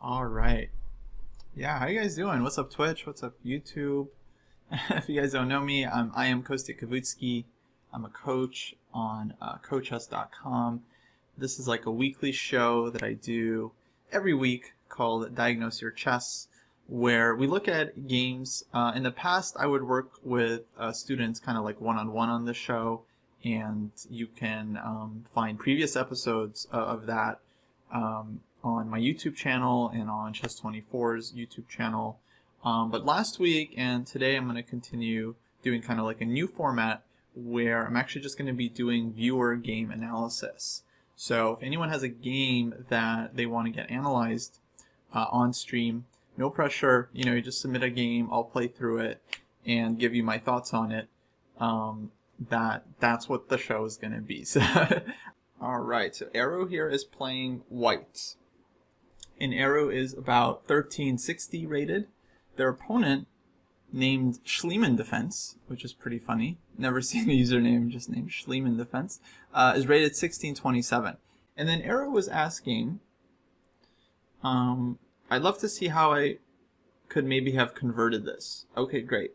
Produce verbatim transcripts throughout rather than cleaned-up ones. All right. Yeah, how you guys doing? What's up, Twitch? What's up, YouTube? If you guys don't know me, I'm, I am Kostya Kavutskiy. I'm a coach on uh, coach ess dot com. This is like a weekly show that I do every week called Diagnose Your Chess, where we look at games. Uh, in the past, I would work with uh, students kind of like one-on-one on this show, and you can um, find previous episodes of that um, on my YouTube channel and on Chess twenty-four's YouTube channel. Um, but last week and today, I'm going to continue doing kind of like a new format where I'm actually just going to be doing viewer game analysis. So if anyone has a game that they want to get analyzed uh, on stream, no pressure, you know, you just submit a game, I'll play through it and give you my thoughts on it. Um, that that's what the show is going to be. So, all right, so Arrow here is playing white. And Arrow is about thirteen sixty rated. Their opponent, named Schliemann Defense, which is pretty funny, never seen the username, just named Schliemann Defense, uh, is rated sixteen twenty-seven. And then Arrow was asking, um, I'd love to see how I could maybe have converted this. Okay, great.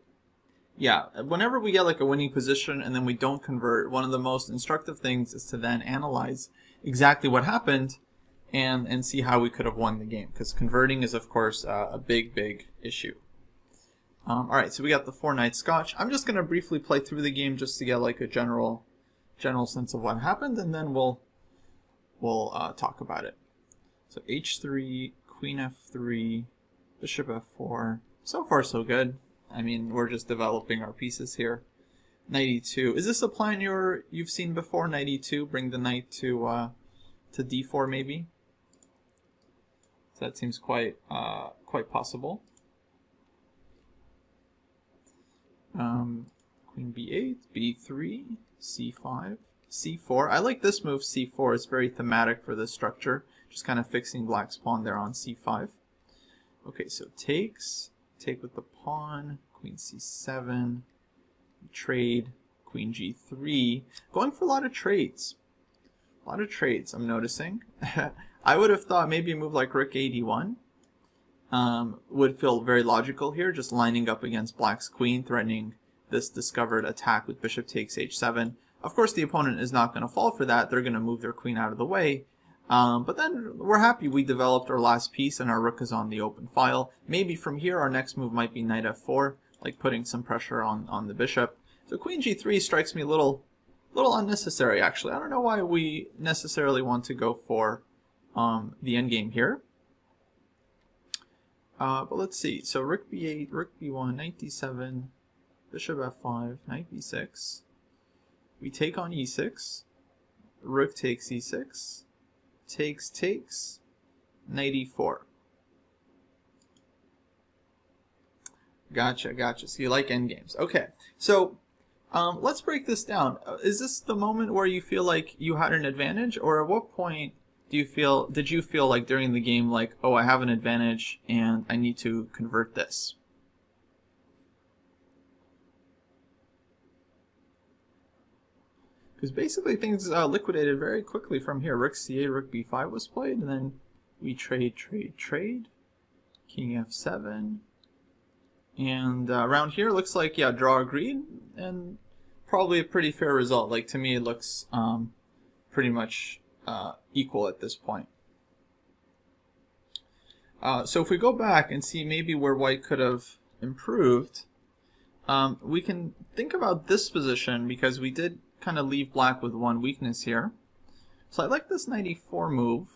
Yeah, whenever we get like a winning position and then we don't convert, one of the most instructive things is to then analyze exactly what happened and, and see how we could have won the game, because converting is, of course, uh, a big, big issue. Um, all right, so we got the four knight scotch. I'm just going to briefly play through the game just to get like a general, general sense of what happened, and then we'll, we'll uh, talk about it. So h three, queen f three, bishop f four. So far, so good. I mean, we're just developing our pieces here. Knight e two. Is this a plan you're you've seen before? Knight e two. Bring the knight to uh, to d four maybe. So that seems quite uh, quite possible. Um, queen b eight, b three, c five, c four. I like this move, c four. It's very thematic for this structure. Just kind of fixing black's pawn there on c five. Okay, so takes, take with the pawn, queen c seven, trade, queen g three. Going for a lot of trades. A lot of trades, I'm noticing. I would have thought maybe a move like rook a d one. Um, would feel very logical here, just lining up against black's queen, threatening this discovered attack with bishop takes h seven. Of course, the opponent is not going to fall for that. They're going to move their queen out of the way. Um, but then we're happy we developed our last piece and our rook is on the open file. Maybe from here our next move might be knight f four, like putting some pressure on, on the bishop. So queen g three strikes me a little, little unnecessary, actually. I don't know why we necessarily want to go for um, the endgame here. Uh, but let's see, so rook b eight, rook b one, knight d seven, bishop f five, knight b six, we take on e six, rook takes e six, takes, takes, knight e four. Gotcha, gotcha, so you like endgames. Okay, so um, let's break this down. Is this the moment where you feel like you had an advantage, or at what point do you feel, did you feel like during the game, like, oh, I have an advantage and I need to convert this? Because basically things uh, liquidated very quickly from here. Rook c eight, rook b five was played, and then we trade, trade, trade. King f seven. And uh, around here looks like, yeah, draw agreed, and probably a pretty fair result. Like, to me it looks um, pretty much Uh, equal at this point. Uh, so if we go back and see maybe where white could have improved, um, we can think about this position because we did kind of leave black with one weakness here. So I like this knight e four move,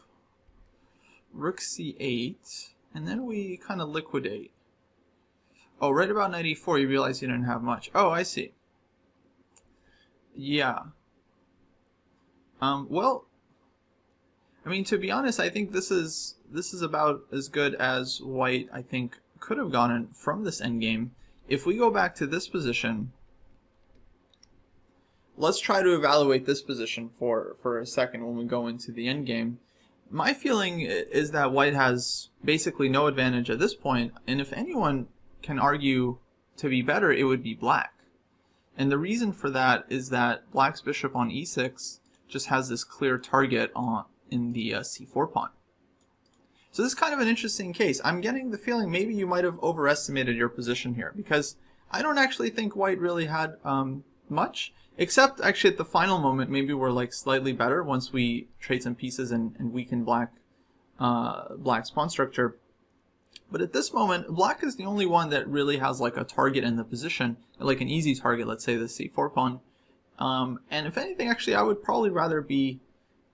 rook c eight, and then we kind of liquidate. Oh, right about knight e four you realize you didn't have much. Oh, I see. Yeah. Um, well, I mean, to be honest, I think this is this is about as good as white, I think, could have gotten from this endgame. If we go back to this position, let's try to evaluate this position for, for a second when we go into the endgame. My feeling is that white has basically no advantage at this point, and if anyone can argue to be better, it would be black. And the reason for that is that black's bishop on e six just has this clear target on in the uh, c four pawn. So this is kind of an interesting case. I'm getting the feeling maybe you might have overestimated your position here, because I don't actually think White really had um, much, except actually at the final moment maybe we're like slightly better once we trade some pieces and, and weaken black, uh, black's pawn structure. But at this moment, black is the only one that really has like a target in the position, like an easy target, let's say the c four pawn. Um, and if anything, actually, I would probably rather be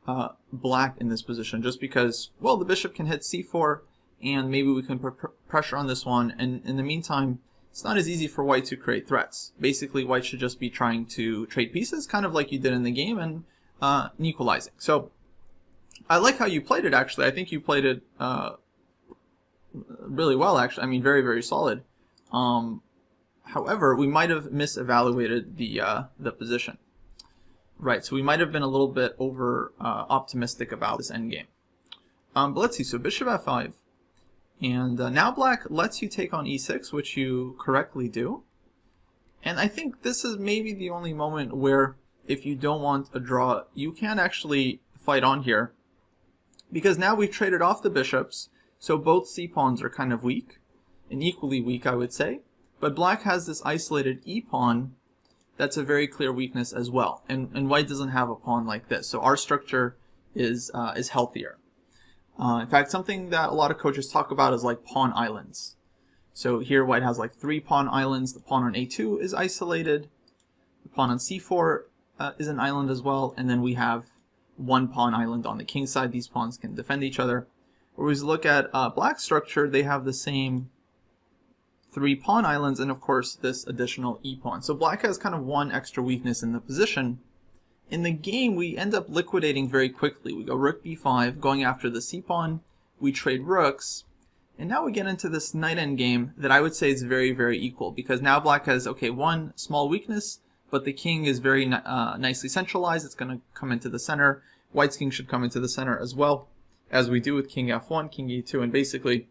uh, black in this position, just because, well, the bishop can hit c four, and maybe we can put pr pressure on this one, and in the meantime, it's not as easy for white to create threats. Basically, white should just be trying to trade pieces, kind of like you did in the game, and uh, equalizing. So, I like how you played it, actually. I think you played it uh, really well, actually. I mean, very, very solid. Um, However, we might have misevaluated the uh, the position, right? So we might have been a little bit over uh, optimistic about this endgame. Um, but let's see. So bishop f five, and uh, now black lets you take on e six, which you correctly do. And I think this is maybe the only moment where, if you don't want a draw, you can actually fight on here, because now we've traded off the bishops, so both c pawns are kind of weak, and equally weak, I would say. But black has this isolated e pawn that's a very clear weakness as well, and and white doesn't have a pawn like this, so our structure is uh, is healthier. Uh, in fact, something that a lot of coaches talk about is like pawn islands. So here white has like three pawn islands. The pawn on a two is isolated, the pawn on c four uh, is an island as well, and then we have one pawn island on the king side. These pawns can defend each other. Whereas look at uh, black's structure, they have the same three pawn islands, and of course this additional e pawn. So black has kind of one extra weakness in the position. In the game, we end up liquidating very quickly. We go rook b five, going after the c pawn. We trade rooks, and now we get into this knight end game that I would say is very, very equal, because now black has okay one small weakness, but the king is very uh, nicely centralized. It's going to come into the center. White's king should come into the center as well, as we do with king f one, king e two, and basically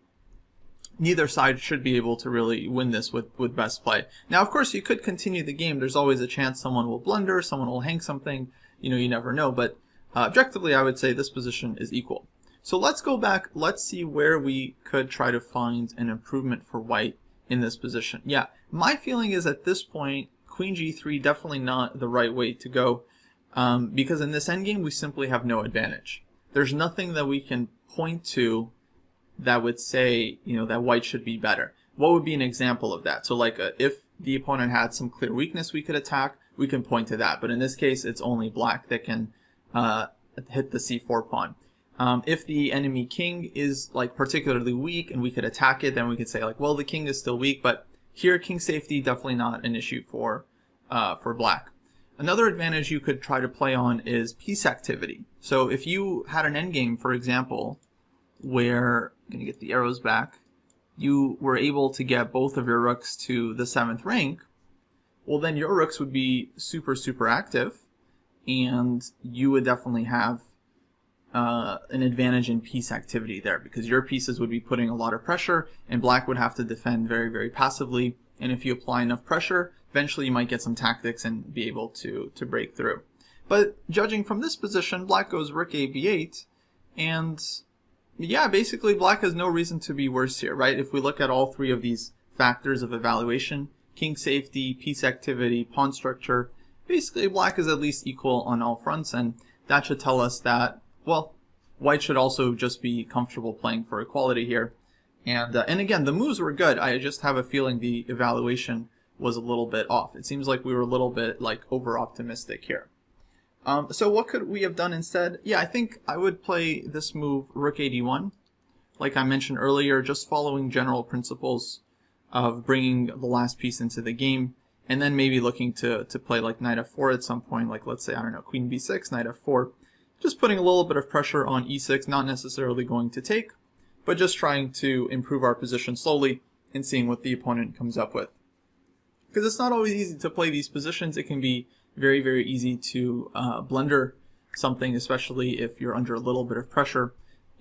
neither side should be able to really win this with, with best play. Now, of course, you could continue the game. There's always a chance someone will blunder, someone will hang something. You know, you never know. But uh, objectively, I would say this position is equal. So let's go back. Let's see where we could try to find an improvement for white in this position. Yeah, my feeling is at this point, queen g three, definitely not the right way to go. Um, because in this endgame, we simply have no advantage. There's nothing that we can point to that would say, you know, that white should be better. What would be an example of that? So like a, if the opponent had some clear weakness we could attack, we can point to that. But in this case, it's only black that can uh, hit the c four pawn. Um, if the enemy king is like particularly weak and we could attack it, then we could say like, well, the king is still weak. But here, king safety, definitely not an issue for, uh, for black. Another advantage you could try to play on is piece activity. So if you had an endgame, for example, where, I'm going to get the arrows back, you were able to get both of your rooks to the seventh rank, well then your rooks would be super, super active, and you would definitely have uh, an advantage in piece activity there, because your pieces would be putting a lot of pressure, and black would have to defend very, very passively, and if you apply enough pressure, eventually you might get some tactics and be able to, to break through. But judging from this position, black goes rook a b eight, and yeah, basically black has no reason to be worse here, right? If we look at all three of these factors of evaluation, king safety, piece activity, pawn structure, basically black is at least equal on all fronts, and that should tell us that, well, white should also just be comfortable playing for equality here. And uh, and again, the moves were good. I just have a feeling the evaluation was a little bit off. It seems like we were a little bit like over-optimistic here. Um, so what could we have done instead? Yeah, I think I would play this move, rook a d one. Like I mentioned earlier, just following general principles of bringing the last piece into the game, and then maybe looking to, to play like knight f four at some point, like let's say, I don't know, queen b six, knight f four. Just putting a little bit of pressure on e six, not necessarily going to take, but just trying to improve our position slowly and seeing what the opponent comes up with. Because it's not always easy to play these positions. It can be very, very easy to uh, blunder something, especially if you're under a little bit of pressure.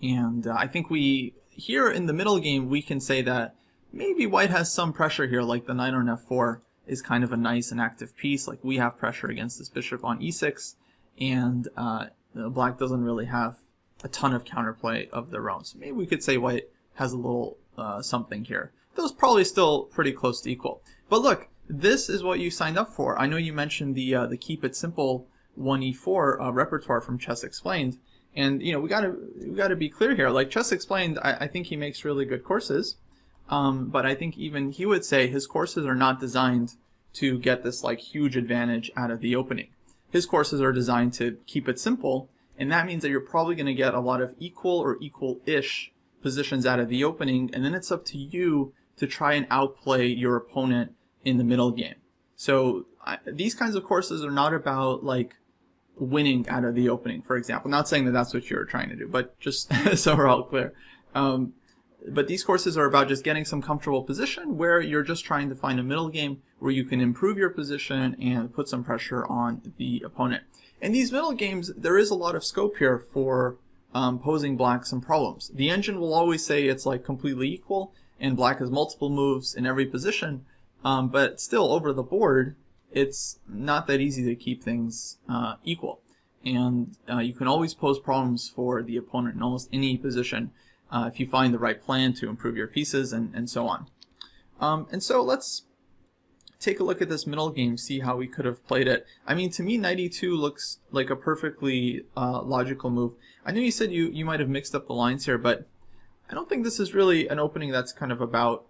And uh, I think we, here in the middle game, we can say that maybe white has some pressure here, like the knight on f four is kind of a nice and active piece. Like we have pressure against this bishop on e six, and uh, black doesn't really have a ton of counterplay of their own. So maybe we could say White has a little uh, something here. Those probably still pretty close to equal. But look, this is what you signed up for. I know you mentioned the uh, the Keep It Simple one E four uh, repertoire from Chess Explained, and you know we gotta we gotta be clear here. Like Chess Explained, I, I think he makes really good courses, um, but I think even he would say his courses are not designed to get this like huge advantage out of the opening. His courses are designed to keep it simple, and that means that you're probably going to get a lot of equal or equal-ish positions out of the opening, and then it's up to you to try and outplay your opponent in the middle game. So I, these kinds of courses are not about like winning out of the opening, for example. I'm not saying that that's what you're trying to do, but just so we're all clear. Um, but these courses are about just getting some comfortable position where you're just trying to find a middle game where you can improve your position and put some pressure on the opponent. In these middle games, there is a lot of scope here for um, posing black some problems. The engine will always say it's like completely equal and black has multiple moves in every position, um, but still over the board, it's not that easy to keep things uh, equal. And uh, you can always pose problems for the opponent in almost any position. Uh, if you find the right plan to improve your pieces and, and so on. Um, and so let's take a look at this middle game, see how we could have played it. I mean, to me, knight e two looks like a perfectly uh, logical move. I know you said you, you might have mixed up the lines here, but I don't think this is really an opening that's kind of about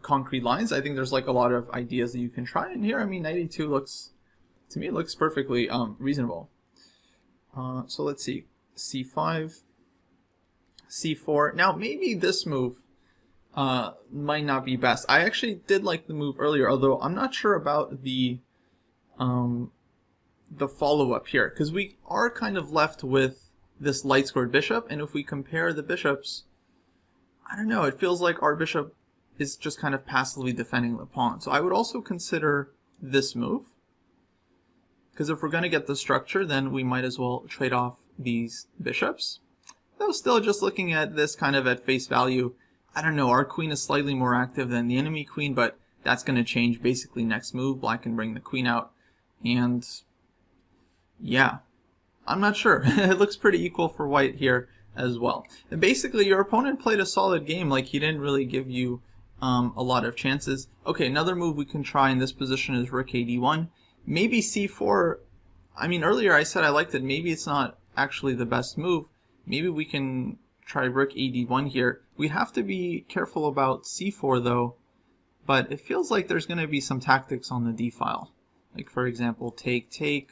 concrete lines. I think there's like a lot of ideas that you can try in here. I mean, knight e two looks, to me, it looks perfectly um, reasonable. Uh, so let's see, c five. c four. Now maybe this move uh, might not be best. I actually did like the move earlier, although I'm not sure about the um, the follow-up here, because we are kind of left with this light squared bishop, and if we compare the bishops, I don't know, it feels like our bishop is just kind of passively defending the pawn. So I would also consider this move, because if we're going to get the structure, then we might as well trade off these bishops. Though still, just looking at this kind of at face value, I don't know, our queen is slightly more active than the enemy queen, but that's going to change basically next move. Black can bring the queen out, and yeah, I'm not sure. It looks pretty equal for white here as well. And basically, your opponent played a solid game. Like, he didn't really give you um, a lot of chances. Okay, another move we can try in this position is rook a d one. Maybe c four, I mean, earlier I said I liked it. Maybe it's not actually the best move. Maybe we can try rook a d one here. We have to be careful about c four though, but it feels like there's going to be some tactics on the d file. Like for example, take, take.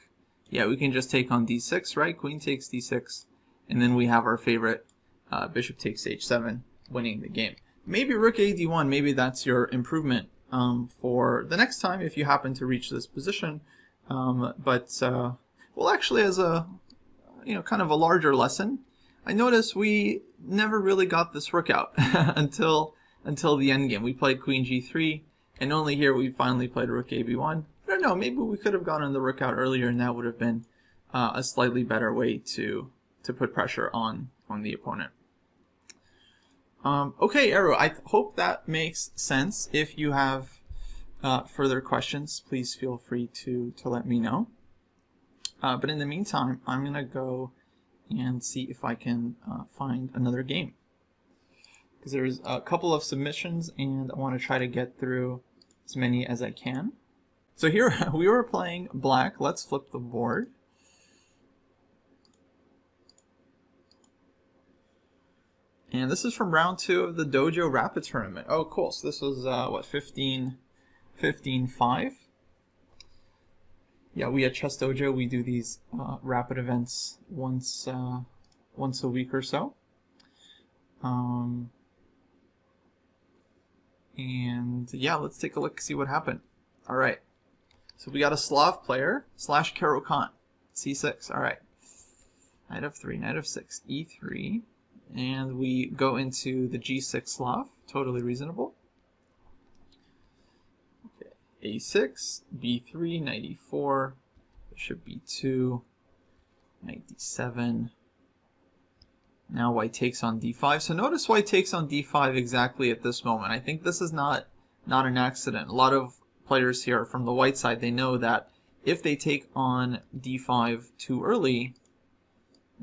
Yeah, we can just take on d six, right? Queen takes d six, and then we have our favorite uh, bishop takes h seven, winning the game. Maybe rook a d one, maybe that's your improvement um, for the next time if you happen to reach this position. Um, but, uh, well actually as a, you know, kind of a larger lesson, I notice we never really got this rook out until until the end game. We played queen g three, and only here we finally played rook a b one. I don't know, maybe we could have gotten the rook out earlier, and that would have been uh, a slightly better way to to put pressure on on the opponent. Um, okay, Arrow, I hope that makes sense. If you have uh, further questions, please feel free to to let me know. Uh, but in the meantime, I'm gonna go and see if I can uh, find another game, because there's a couple of submissions and I want to try to get through as many as I can. So here we were playing black. Let's flip the board. And this is from round two of the Dojo Rapid Tournament. Oh cool, so this was uh, what, fifteen, fifteen, five? Yeah, we at Chess Dojo, we do these uh, rapid events once uh, once a week or so. Um, and yeah, let's take a look, see what happened. All right, so we got a Slav player slash Karo Khan, c six. All right, knight of three, knight of six, e three, and we go into the g six Slav. Totally reasonable. a six, b three, knight e four, bishop b two, knight d seven. Now white takes on d five. So notice white takes on d five exactly at this moment. I think this is not not an accident. A lot of players here from the white side, they know that if they take on d five too early,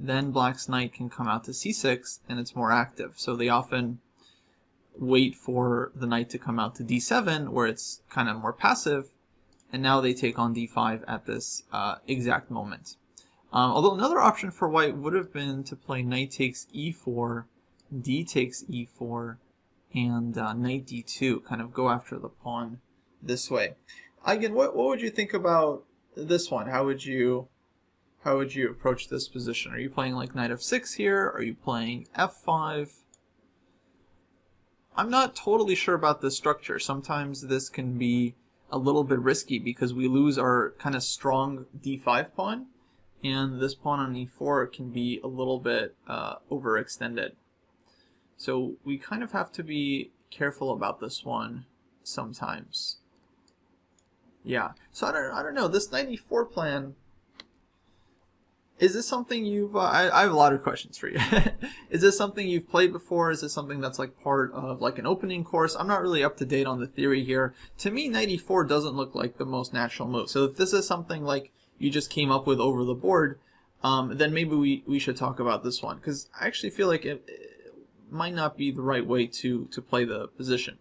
then black's knight can come out to c six, and it's more active. So they often wait for the knight to come out to d seven, where it's kind of more passive, and now they take on d five at this uh, exact moment. Um, although another option for white would have been to play knight takes e four, d takes e four, and uh, knight d two, kind of go after the pawn this way. Again, what, what would you think about this one? How would you how would you approach this position? Are you playing like knight f six here? Are you playing f five? I'm not totally sure about the structure. Sometimes this can be a little bit risky because we lose our kind of strong d five pawn, and this pawn on e four can be a little bit uh, overextended. So we kind of have to be careful about this one sometimes. Yeah. So I don't. I don't know. This knight e four plan. Is this something you've? Uh, I, I have a lot of questions for you. Is this something you've played before? Is this something that's like part of like an opening course? I'm not really up to date on the theory here. To me, knight e four doesn't look like the most natural move. So if this is something like you just came up with over the board, um, then maybe we we should talk about this one, because I actually feel like it, it might not be the right way to to play the position.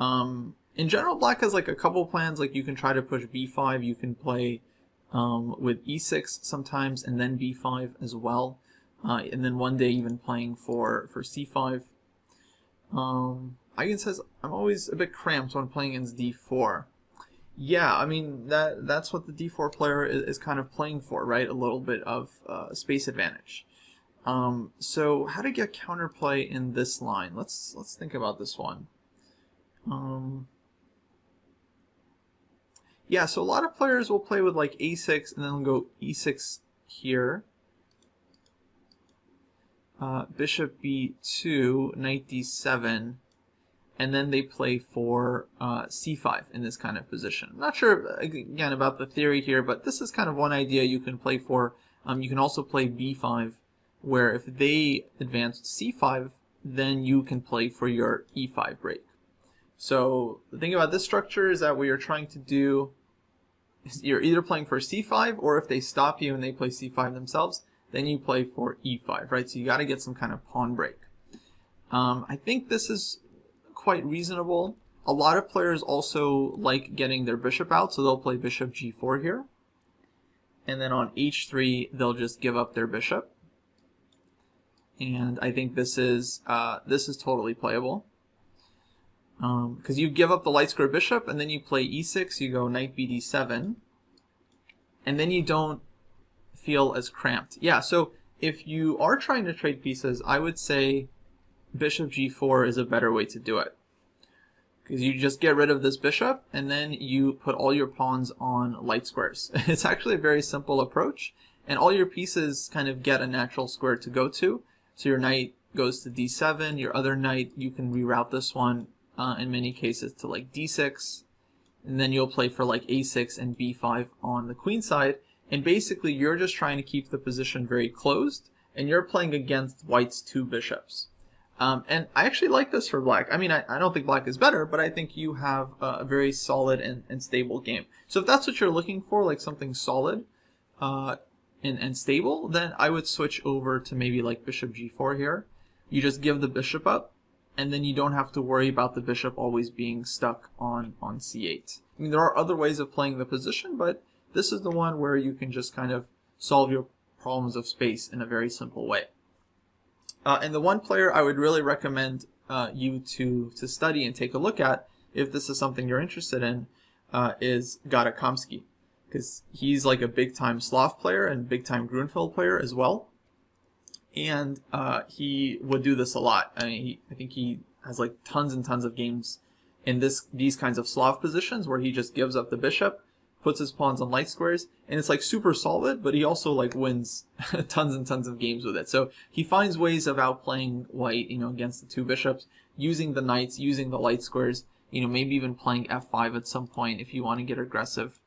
Um, in general, black has like a couple plans. Like you can try to push b five. You can play um, with e six sometimes, and then b five as well, uh, and then one day even playing for for c five. Um, Eigen says I'm always a bit cramped when playing against d four. Yeah, I mean, that that's what the d four player is, is kind of playing for, right? A little bit of uh, space advantage. Um, so how to get counterplay in this line? Let's let's think about this one. Um, yeah, so a lot of players will play with like a six, and then go e six here. Uh, bishop b two, knight d seven. And then they play for uh, c five in this kind of position. I'm not sure, again, about the theory here, but this is kind of one idea you can play for. Um, you can also play b five, where if they advance c five, then you can play for your e five break. So the thing about this structure is that what you're trying to do is you're either playing for c five, or if they stop you and they play c five themselves, then you play for e five, right? So you got to get some kind of pawn break. Um, I think this is quite reasonable. A lot of players also like getting their bishop out, so they'll play bishop g four here, and then on h three they'll just give up their bishop. And I think this is uh, this is totally playable, because um, you give up the light square bishop, and then you play e six, you go knight b d seven, and then you don't feel as cramped. Yeah, so if you are trying to trade pieces, I would say bishop g four is a better way to do it, because you just get rid of this bishop and then you put all your pawns on light squares. It's actually a very simple approach, and all your pieces kind of get a natural square to go to. So your knight goes to d seven, your other knight, you can reroute this one uh, in many cases to like d six, and then you'll play for like a six and b five on the queen side, and basically you're just trying to keep the position very closed, and you're playing against white's two bishops. Um, and I actually like this for black. I mean, I, I don't think black is better, but I think you have a very solid and, and stable game. So if that's what you're looking for, like something solid uh, and, and stable, then I would switch over to maybe like bishop g four here. You just give the bishop up, and then you don't have to worry about the bishop always being stuck on, on c eight. I mean, there are other ways of playing the position, but this is the one where you can just kind of solve your problems of space in a very simple way. Uh, and the one player I would really recommend uh, you to, to study and take a look at, if this is something you're interested in, uh, is Gata Kamsky, because he's like a big-time Slav player and big-time Grünfeld player as well. And uh, he would do this a lot. I mean, he, I think he has like tons and tons of games in this these kinds of Slav positions where he just gives up the bishop, puts his pawns on light squares, and it's like super solid, but he also like wins tons and tons of games with it. So he finds ways of outplaying white, you know, against the two bishops, using the knights, using the light squares, you know, maybe even playing f five at some point if you want to get aggressive,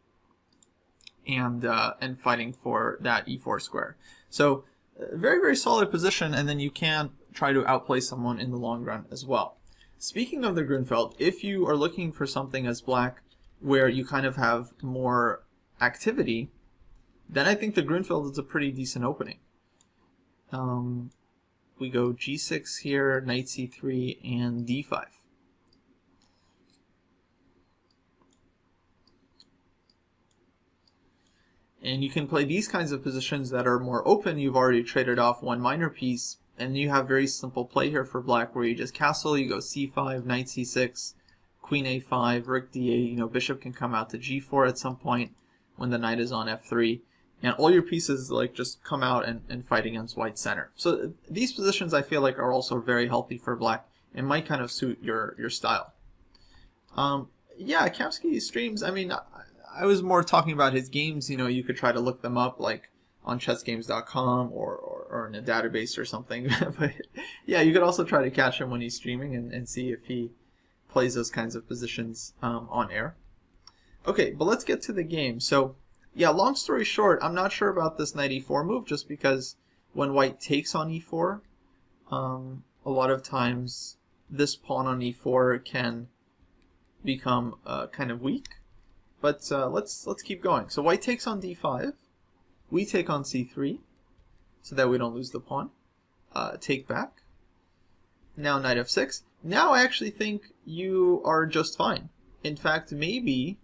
and uh, and fighting for that e four square. So very, very solid position, and then you can try to outplay someone in the long run as well. Speaking of the Grünfeld, if you are looking for something as black where you kind of have more activity, then I think the Grünfeld is a pretty decent opening. um, we go g six here, knight c three, and d five. And you can play these kinds of positions that are more open. You've already traded off one minor piece, and you have very simple play here for black where you just castle, you go c five, knight c six, queen a five, rook d eight, you know, bishop can come out to g four at some point when the knight is on f three, and all your pieces like just come out and, and fight against white center. So these positions I feel like are also very healthy for black and might kind of suit your, your style. Um, yeah, Kamsky streams, I mean, I, I was more talking about his games. You know, you could try to look them up like on chess games dot com or, or, or in a database or something. But yeah, you could also try to catch him when he's streaming and, and see if he plays those kinds of positions um, on air. Okay, but let's get to the game. So yeah, long story short, I'm not sure about this knight e four move just because when white takes on e four, um, a lot of times this pawn on e four can become uh, kind of weak. But uh, let's let's keep going. So white takes on d five, we take on c three, so that we don't lose the pawn. Uh, take back. Now knight f six. Now I actually think you are just fine. In fact, maybe,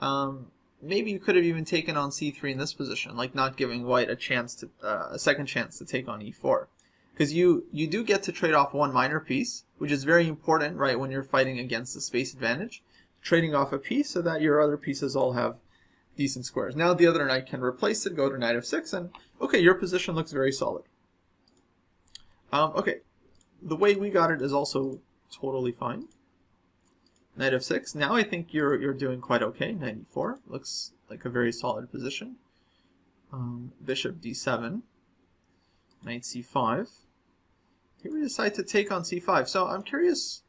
um, maybe you could have even taken on c three in this position, like not giving white a chance to uh, a second chance to take on e four, because you you do get to trade off one minor piece, which is very important, right, when you're fighting against the space advantage. Trading off a piece so that your other pieces all have decent squares. Now the other knight can replace it, go to knight f six, and okay, your position looks very solid. Um, okay, the way we got it is also totally fine. Knight f six. Now I think you're you're doing quite okay. Knight e four looks like a very solid position. Um, bishop d seven. Knight c five. Here we decide to take on c five. So I'm curious.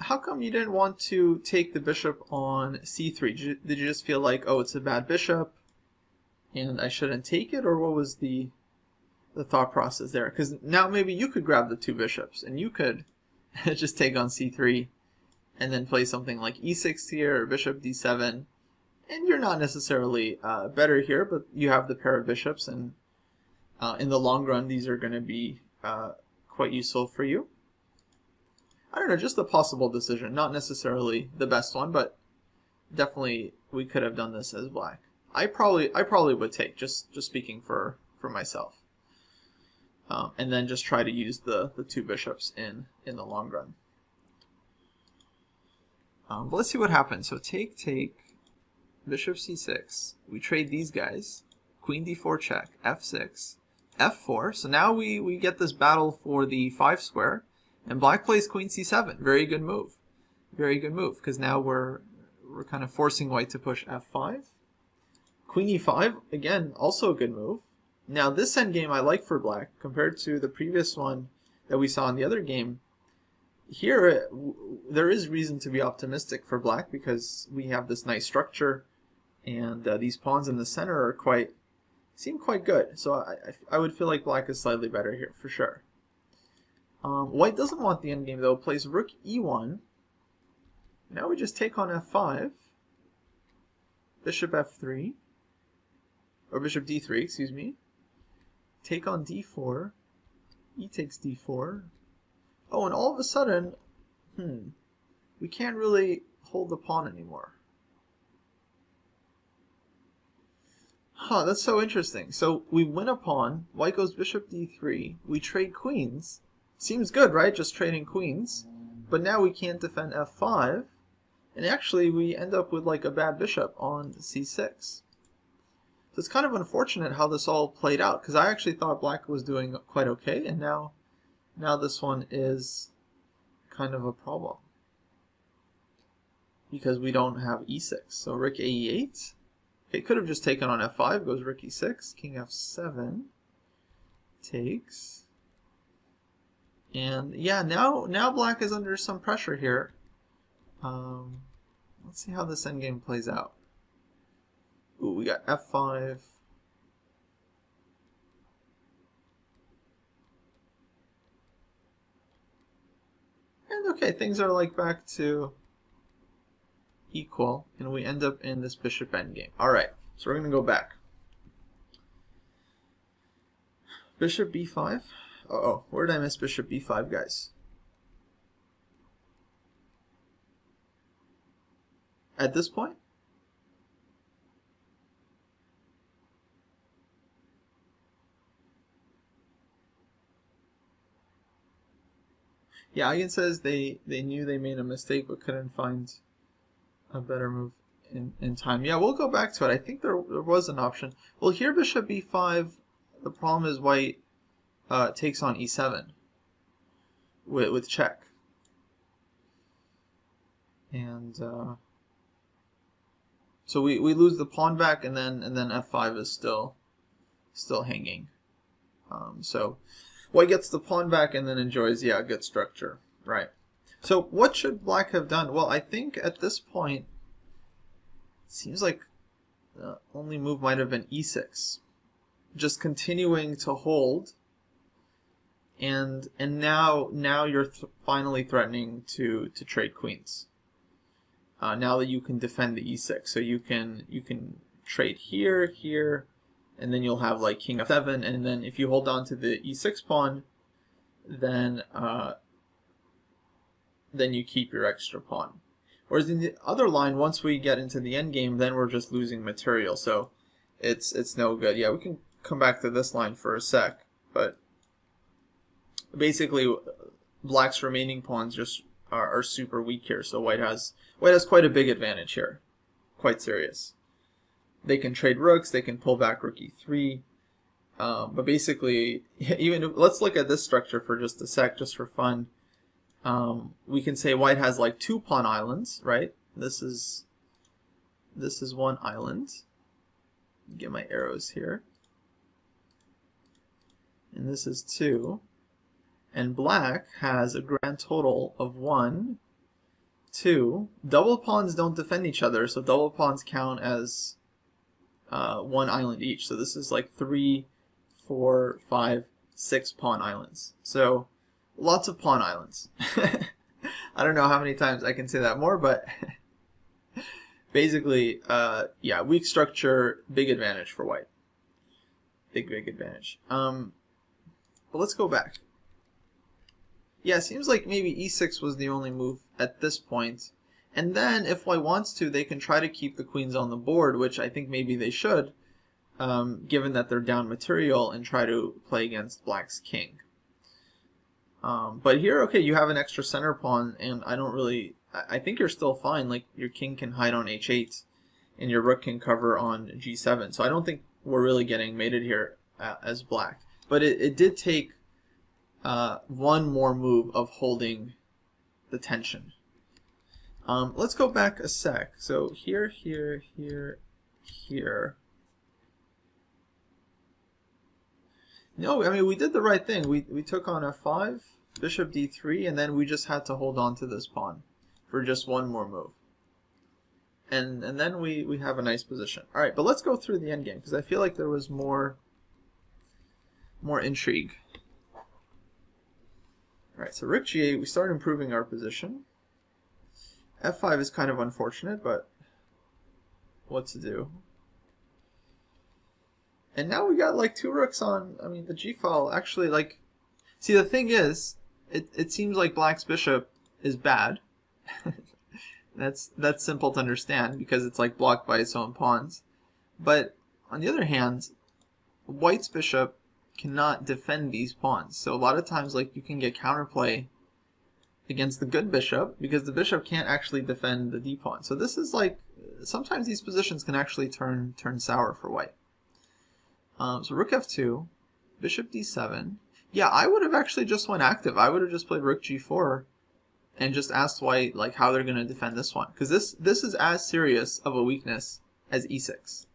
How come you didn't want to take the bishop on c three? Did you, did you just feel like, oh, it's a bad bishop and I shouldn't take it? Or what was the the thought process there? Because now maybe you could grab the two bishops and you could just take on c three and then play something like e six here or bishop d seven. And you're not necessarily uh, better here, but you have the pair of bishops, and uh, in the long run these are going to be uh, quite useful for you. I don't know, just a possible decision. Not necessarily the best one, but definitely we could have done this as black. I probably I probably would take, just just speaking for, for myself. Um, and then just try to use the, the two bishops in, in the long run. Um, but let's see what happens. So take, take, bishop c six. We trade these guys. Queen d four check, f six, f four. So now we, we get this battle for the five square. And black plays queen c seven. Very good move. Very good move, because now we're we're kind of forcing white to push f five. Queen e five, again, also a good move. Now this endgame I like for black compared to the previous one that we saw in the other game. Here, there is reason to be optimistic for black because we have this nice structure, and uh, these pawns in the center are quite seem quite good. So I, I would feel like black is slightly better here, for sure. Um, white doesn't want the endgame though, plays rook e one. Now we just take on f five, bishop f three, or bishop d three, excuse me. Take on d four, e takes d four. Oh, and all of a sudden, hmm, we can't really hold the pawn anymore. Huh, that's so interesting. So we win a pawn, white goes bishop d three, we trade queens. Seems good, right? Just trading queens. But now we can't defend f five. And actually, we end up with like a bad bishop on c six. So it's kind of unfortunate how this all played out, because I actually thought black was doing quite okay, and now, now this one is kind of a problem. Because we don't have e six. So rook a eight. Okay, could have just taken on f five. Goes rook e six. King f seven. Takes. And yeah, now now black is under some pressure here. Um, let's see how this endgame plays out. Ooh, we got f five. And okay, things are like back to equal, and we end up in this bishop endgame. Alright, so we're going to go back. Bishop b five? Uh oh, where did I miss bishop b five, guys? At this point? Yeah, Eugen says they, they knew they made a mistake but couldn't find a better move in, in time. Yeah, we'll go back to it. I think there, there was an option. Well, here bishop b five, the problem is white uh, takes on e seven with, with check. And uh, so we, we lose the pawn back, and then and then f five is still still hanging. Um, so white gets the pawn back and then enjoys, yeah, good structure. Right. So what should black have done? Well, I think at this point, it seems like the only move might have been e six. Just continuing to hold. And and now now you're th finally threatening to, to trade queens. Uh, now that you can defend the e six. So you can you can trade here, here, and then you'll have like king f seven, and then if you hold on to the e six pawn, then uh, then you keep your extra pawn. Whereas in the other line, once we get into the endgame, then we're just losing material, so it's it's no good. Yeah, we can come back to this line for a sec, but basically, black's remaining pawns just are, are super weak here. So white has white has quite a big advantage here, quite serious. They can trade rooks, they can pull back rook e three, um, but basically, even if, let's look at this structure for just a sec, just for fun. Um, we can say white has like two pawn islands, right? This is this is one island. Get my arrows here, and this is two, and black has a grand total of one, two. Double pawns don't defend each other, so double pawns count as Uh, one island each. So this is like three, four, five, six pawn islands. So lots of pawn islands. I don't know how many times I can say that more, but basically, uh, yeah, weak structure, big advantage for white. Big, big advantage. Um, but let's go back. Yeah, it seems like maybe e six was the only move at this point. And then, if white wants to, they can try to keep the queens on the board, which I think maybe they should, um, given that they're down material, and try to play against black's king. Um, but here, okay, you have an extra center pawn, and I don't really... I think you're still fine. Like, your king can hide on h eight, and your rook can cover on g seven. So I don't think we're really getting mated here uh, as black. But it, it did take uh, one more move of holding the tension. Um, let's go back a sec. So here, here, here, here. No, I mean, we did the right thing. We, we took on f five, bishop d three, and then we just had to hold on to this pawn for just one more move. And and then we, we have a nice position. All right, but let's go through the endgame, because I feel like there was more, more intrigue. All right, so rook g eight, we start improving our position. f five is kind of unfortunate, but what to do? And now we got like two rooks on, I mean, the g-file actually, like, see, the thing is, it, it seems like black's bishop is bad. that's that's simple to understand, because it's like blocked by its own pawns. But on the other hand, white's bishop cannot defend these pawns, so a lot of times, like, you can get counterplay against the good bishop, because the bishop can't actually defend the d pawn. So this is like, sometimes these positions can actually turn turn sour for white. Um, so rook f two, bishop d seven. Yeah, I would have actually just went active. I would have just played rook g four, and just asked white like how they're going to defend this one, because this this is as serious of a weakness as e six.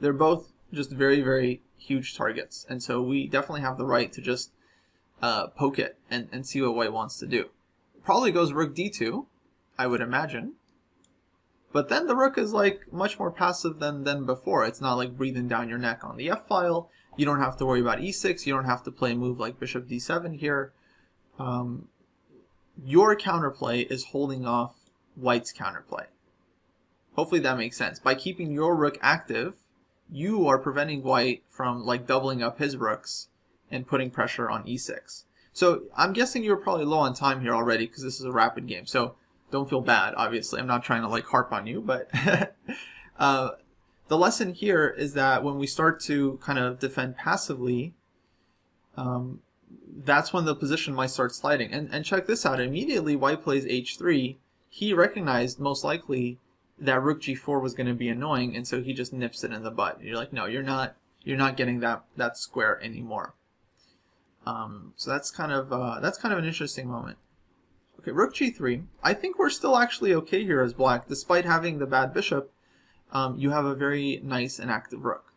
They're both just very very huge targets, and so we definitely have the right to just uh, poke it and and see what white wants to do. Probably goes rook d two, I would imagine. But then the rook is like much more passive than, than before. It's not like breathing down your neck on the f-file. You don't have to worry about e six. You don't have to play a move like bishop d seven here. Um, your counterplay is holding off white's counterplay. Hopefully that makes sense. By keeping your rook active, you are preventing white from like doubling up his rooks and putting pressure on e six. So I'm guessing you were probably low on time here already because this is a rapid game. So don't feel bad, obviously. I'm not trying to like harp on you, but uh, the lesson here is that when we start to kind of defend passively, um, that's when the position might start sliding. And, and check this out. Immediately, White plays h three. He recognized most likely that rook g four was going to be annoying, and so he just nips it in the butt. You're like, no, you're not. You're not getting that that square anymore. Um, so that's kind of uh, that's kind of an interesting moment. Okay, rook g three. I think we're still actually okay here as black, despite having the bad bishop. Um, you have a very nice and active rook.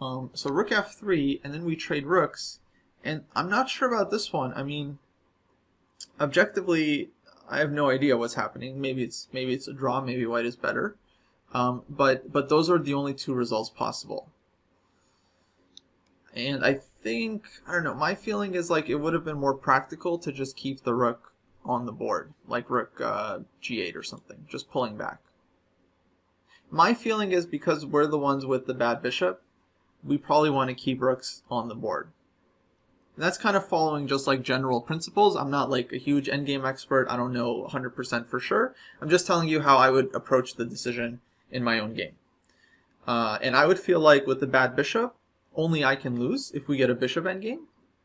Um, so rook f three, and then we trade rooks. And I'm not sure about this one. I mean, objectively, I have no idea what's happening. Maybe it's maybe it's a draw. Maybe white is better. Um, but but those are the only two results possible. And I think, I don't know, my feeling is like it would have been more practical to just keep the rook on the board, like rook uh, g eight or something, just pulling back. My feeling is because we're the ones with the bad bishop, we probably want to keep rooks on the board. And that's kind of following just like general principles. I'm not like a huge endgame expert. I don't know one hundred percent for sure. I'm just telling you how I would approach the decision in my own game. Uh, and I would feel like with the bad bishop, only I can lose if we get a bishop endgame,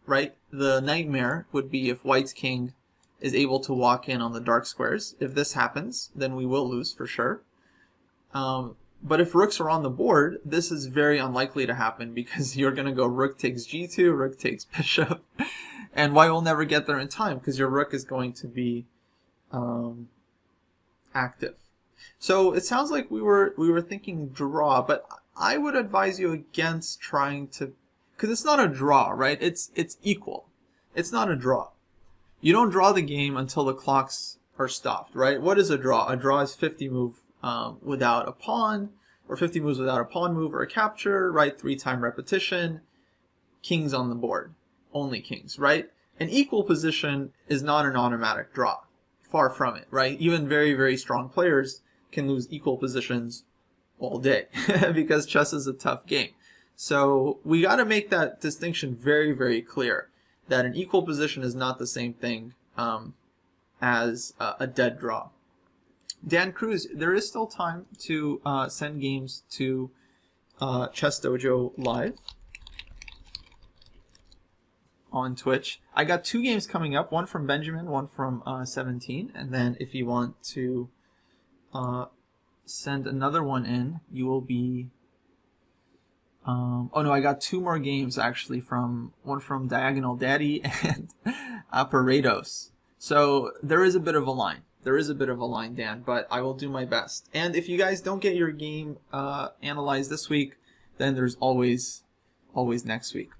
right? The nightmare would be if White's king is able to walk in on the dark squares. If this happens, then we will lose for sure. Um, but if rooks are on the board, this is very unlikely to happen because you're going to go rook takes g two, rook takes bishop, and White will never get there in time because your rook is going to be um, active. So it sounds like we were we were thinking draw, but I would advise you against trying to, because it's not a draw, right? It's it's equal. It's not a draw. You don't draw the game until the clocks are stopped, right? What is a draw? A draw is fifty move um, without a pawn, or fifty moves without a pawn move or a capture, right? Three time repetition, kings on the board, only kings, right? An equal position is not an automatic draw. Far from it, right? Even very very strong players can lose equal positions all day because chess is a tough game. So we got to make that distinction very very clear that an equal position is not the same thing um, as uh, a dead draw. Dan Cruz, there is still time to uh, send games to uh, Chess Dojo Live on Twitch. I got two games coming up, one from Benjamin, one from uh, seventeen, and then if you want to uh, send another one in, you will be um oh no, I got two more games actually, from one from Diagonal Daddy and Aparatos. So there is a bit of a line. There is a bit of a line, Dan, but I will do my best. And if you guys don't get your game uh analyzed this week, then there's always always next week.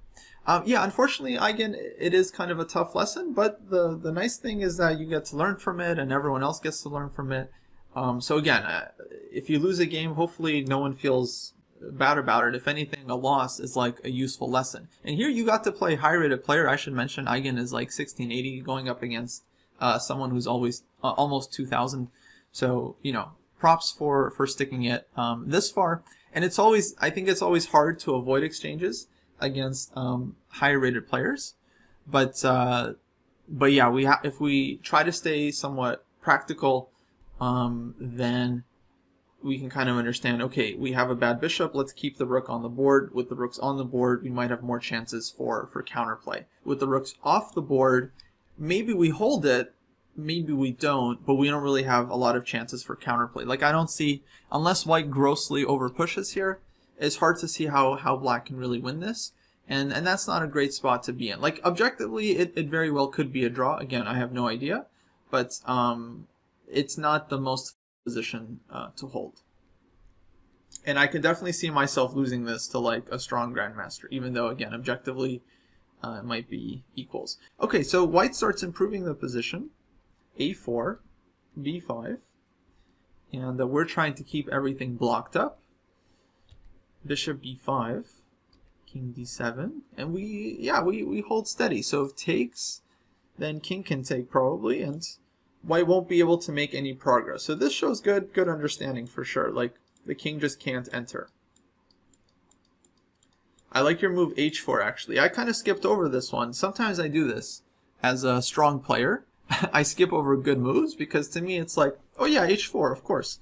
Um yeah, unfortunately, again, it is kind of a tough lesson, but the the nice thing is that you get to learn from it and everyone else gets to learn from it. Um, so again, uh, if you lose a game, hopefully no one feels bad about it. If anything, a loss is like a useful lesson. And here you got to play high-rated player. I should mention Eigen is like sixteen eighty going up against uh, someone who's always uh, almost two thousand. So, you know, props for, for sticking it um, this far. And it's always, I think it's always hard to avoid exchanges against um, high-rated players. But, uh, but yeah, we ha if we try to stay somewhat practical, Um, then we can kind of understand, okay, we have a bad bishop, let's keep the rook on the board. With the rooks on the board, we might have more chances for, for counterplay. With the rooks off the board, maybe we hold it, maybe we don't, but we don't really have a lot of chances for counterplay. Like I don't see, unless White grossly over pushes here, it's hard to see how, how Black can really win this. And, and that's not a great spot to be in. Like objectively, it, it very well could be a draw. Again, I have no idea, but um, it's not the most position uh, to hold. And I can definitely see myself losing this to like a strong grandmaster, even though again, objectively, uh, it might be equals. Okay, so White starts improving the position, a four, b five, and uh, we're trying to keep everything blocked up. Bishop b five, king d seven, and we, yeah, we, we hold steady. So if takes, then king can take probably, and White won't be able to make any progress. So this shows good good understanding for sure. Like the king just can't enter. I like your move h four actually. I kind of skipped over this one. Sometimes I do this as a strong player. I skip over good moves because to me it's like, oh yeah, h four, of course.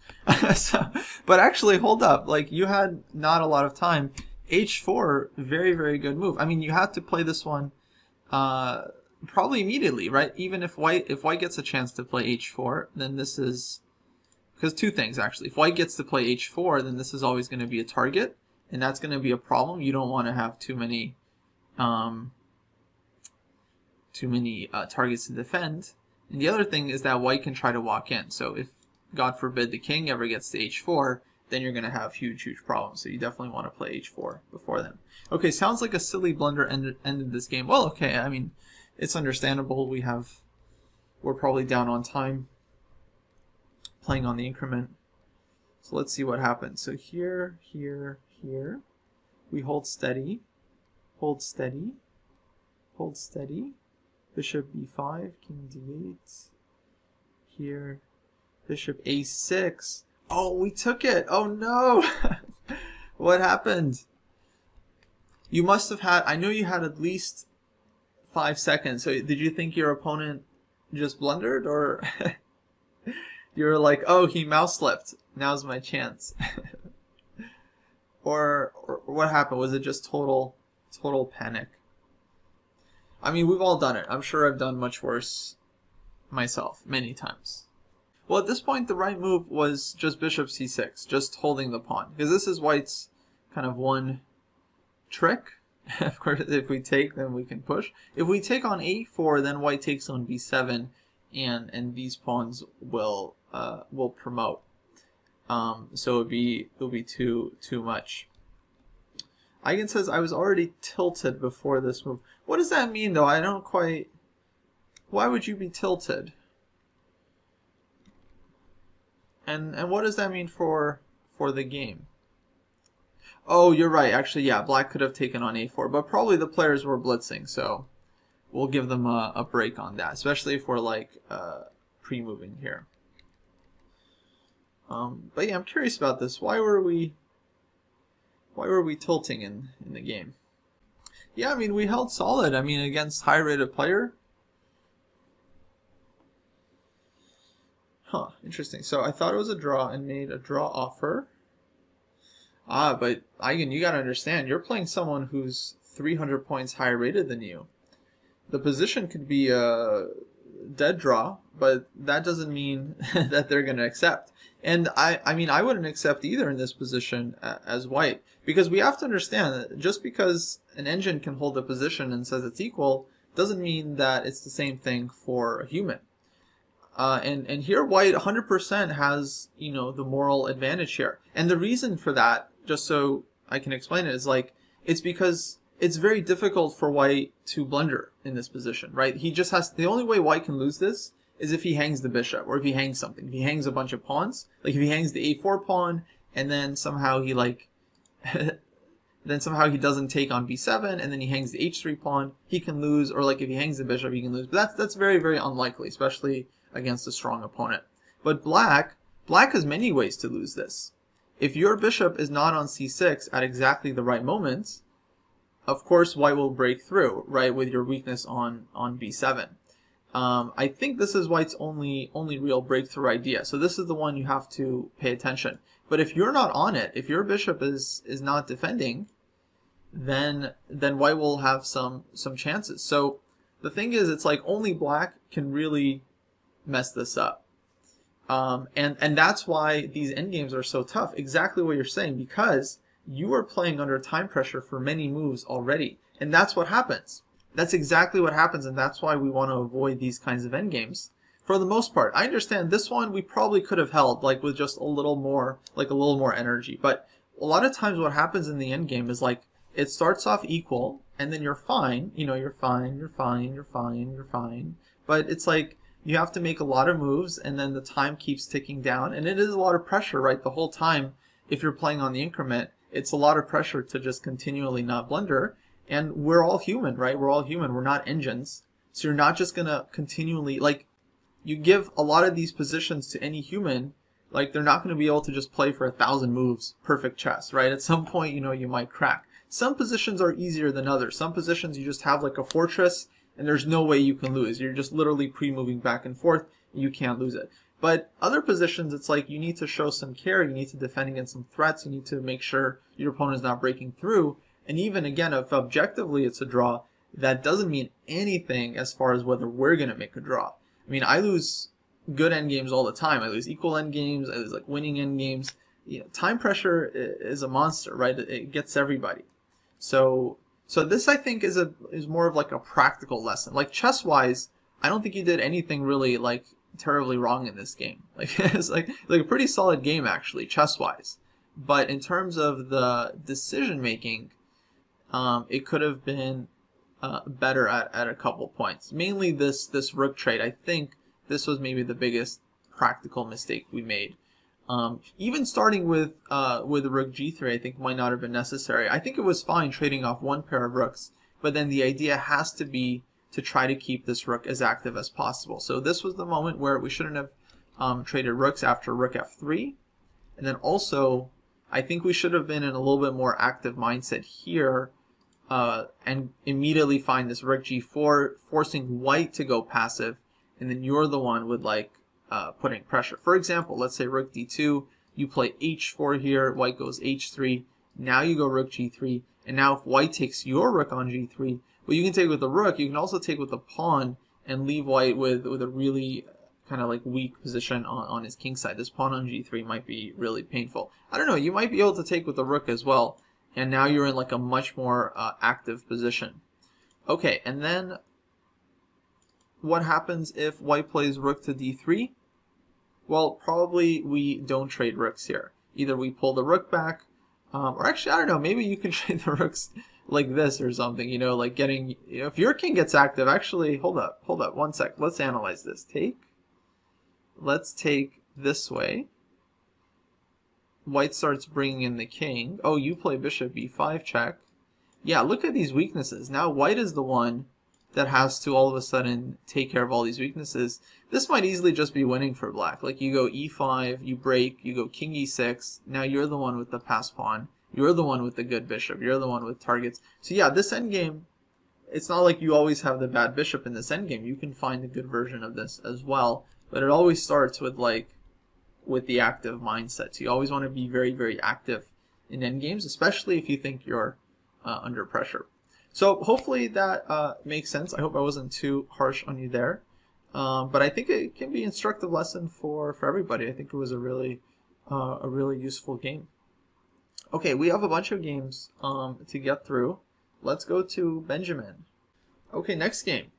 So, but actually, hold up, like you had not a lot of time. h four, very, very good move. I mean, you have to play this one uh, probably immediately, right? Even if White, if White gets a chance to play h four, then this is, because two things actually. If White gets to play h four, then this is always going to be a target, and that's going to be a problem. You don't want to have too many, um, too many uh, targets to defend. And the other thing is that White can try to walk in. So if, God forbid, the king ever gets to h four, then you're going to have huge, huge problems. So you definitely want to play h four before then. Okay, sounds like a silly blunder ended, ended this game. Well, okay, I mean, it's understandable. We have, we're probably down on time playing on the increment. So let's see what happens. So here, here, here, we hold steady, hold steady, hold steady. Bishop b five, king d eight, here, bishop a six. Oh, we took it! Oh no! What happened? You must have had, I know you had at least five seconds, so did you think your opponent just blundered, or you were like, oh, he mouse slipped, now's my chance? or, or what happened? Was it just total, total panic? I mean, we've all done it. I'm sure I've done much worse myself many times. Well, at this point, the right move was just bishop c six, just holding the pawn. Because this is White's kind of one trick. Of course, if we take, then we can push. If we take on a four, then White takes on b seven, and, and these pawns will uh, will promote. Um, so it would be, it'll be too, too much. Eigen says, I was already tilted before this move. What does that mean, though? I don't quite... Why would you be tilted? And and what does that mean for for the game? Oh, you're right. Actually, yeah, Black could have taken on a four, but probably the players were blitzing, so we'll give them a, a break on that, especially if we're, like, uh, pre-moving here. Um, but yeah, I'm curious about this. Why were we... Why were we tilting in, in the game? Yeah, I mean, we held solid. I mean, against high-rated player. Huh, interesting. So I thought it was a draw and made a draw offer. Ah, but Eigen, you gotta understand, you're playing someone who's three hundred points higher rated than you. The position could be a dead draw, but that doesn't mean that they're going to accept. And I, I mean, I wouldn't accept either in this position as White, because we have to understand that just because an engine can hold a position and says it's equal doesn't mean that it's the same thing for a human. Uh, and, and here White one hundred percent has, you know, the moral advantage here. And the reason for that, just so I can explain it, is like, it's because it's very difficult for White to blunder in this position, right? He just has, the only way White can lose this is if he hangs the bishop, or if he hangs something. If he hangs a bunch of pawns, like if he hangs the a four pawn, and then somehow he like, then somehow he doesn't take on b seven, and then he hangs the h three pawn, he can lose, or like if he hangs the bishop, he can lose. But that's, that's very, very unlikely, especially against a strong opponent. But Black, Black has many ways to lose this. If your bishop is not on c six at exactly the right moment, of course, White will break through, right, with your weakness on, on b seven. Um, I think this is White's only only real breakthrough idea. So this is the one you have to pay attention. But if you're not on it, if your bishop is is not defending, then then White will have some some chances. So the thing is, it's like only Black can really mess this up, um, and and that's why these endgames are so tough. Exactly what you're saying, because you are playing under time pressure for many moves already, and that's what happens. That's exactly what happens, and that's why we want to avoid these kinds of endgames for the most part. I understand this one we probably could have held, like with just a little more, like a little more energy. But a lot of times, what happens in the endgame is like it starts off equal, and then you're fine. You know, you're fine, you're fine, you're fine, you're fine. But it's like you have to make a lot of moves, and then the time keeps ticking down, and it is a lot of pressure, right? The whole time, if you're playing on the increment, it's a lot of pressure to just continually not blunder. And we're all human, right? We're all human. We're not engines. So you're not just going to continually, like, you give a lot of these positions to any human, like, they're not going to be able to just play for a thousand moves, perfect chess, right? At some point, you know, you might crack. Some positions are easier than others. Some positions you just have like a fortress and there's no way you can lose. You're just literally pre-moving back and forth and you can't lose it. But other positions, it's like you need to show some care, you need to defend against some threats, you need to make sure your opponent is not breaking through. And even again, if objectively it's a draw, that doesn't mean anything as far as whether we're going to make a draw. I mean, I lose good endgames all the time. I lose equal endgames, I lose like winning endgames. You know, time pressure is a monster, right? It gets everybody. So so this, I think, is a is more of like a practical lesson. Like chess-wise, I don't think he did anything really like terribly wrong in this game. Like it's like like a pretty solid game actually, chess-wise. But in terms of the decision making, um, it could have been uh, better at at a couple points. Mainly this this rook trade. I think this was maybe the biggest practical mistake we made. Um, even starting with uh, with rook g three, I think might not have been necessary. I think it was fine trading off one pair of rooks, but then the idea has to be to try to keep this rook as active as possible. So this was the moment where we shouldn't have um, traded rooks after rook f three, and then also I think we should have been in a little bit more active mindset here uh, and immediately find this rook g four, forcing white to go passive, and then you're the one with like Uh, putting pressure. For example, let's say rook d two, you play h four here, white goes h three, now you go rook g three, and now if white takes your rook on g three, well, you can take with the rook, you can also take with the pawn and leave white with with a really kind of like weak position on, on his king side. This pawn on g three might be really painful. I don't know, you might be able to take with the rook as well, and now you're in like a much more uh, active position. Okay, and then what happens if white plays rook to d three? Well, probably we don't trade rooks here. Either we pull the rook back, um, or actually, I don't know, maybe you can trade the rooks like this or something, you know, like getting, you know, if your king gets active, actually, hold up, hold up, one sec, let's analyze this. Take, let's take this way. White starts bringing in the king. Oh, you play bishop b five, check. Yeah, look at these weaknesses. Now white is the one that has to all of a sudden take care of all these weaknesses. This might easily just be winning for black. Like you go e five, you break, you go king e six, now you're the one with the passed pawn, you're the one with the good bishop, you're the one with targets. So yeah, this endgame, it's not like you always have the bad bishop in this endgame. You can find a good version of this as well, but it always starts with like, with the active mindset. So you always want to be very, very active in endgames, especially if you think you're uh, under pressure. So hopefully that uh, makes sense. I hope I wasn't too harsh on you there. Um, but I think it can be an instructive lesson for, for everybody. I think it was a really, uh, a really useful game. Okay, we have a bunch of games um, to get through. Let's go to Benjamin. Okay, next game.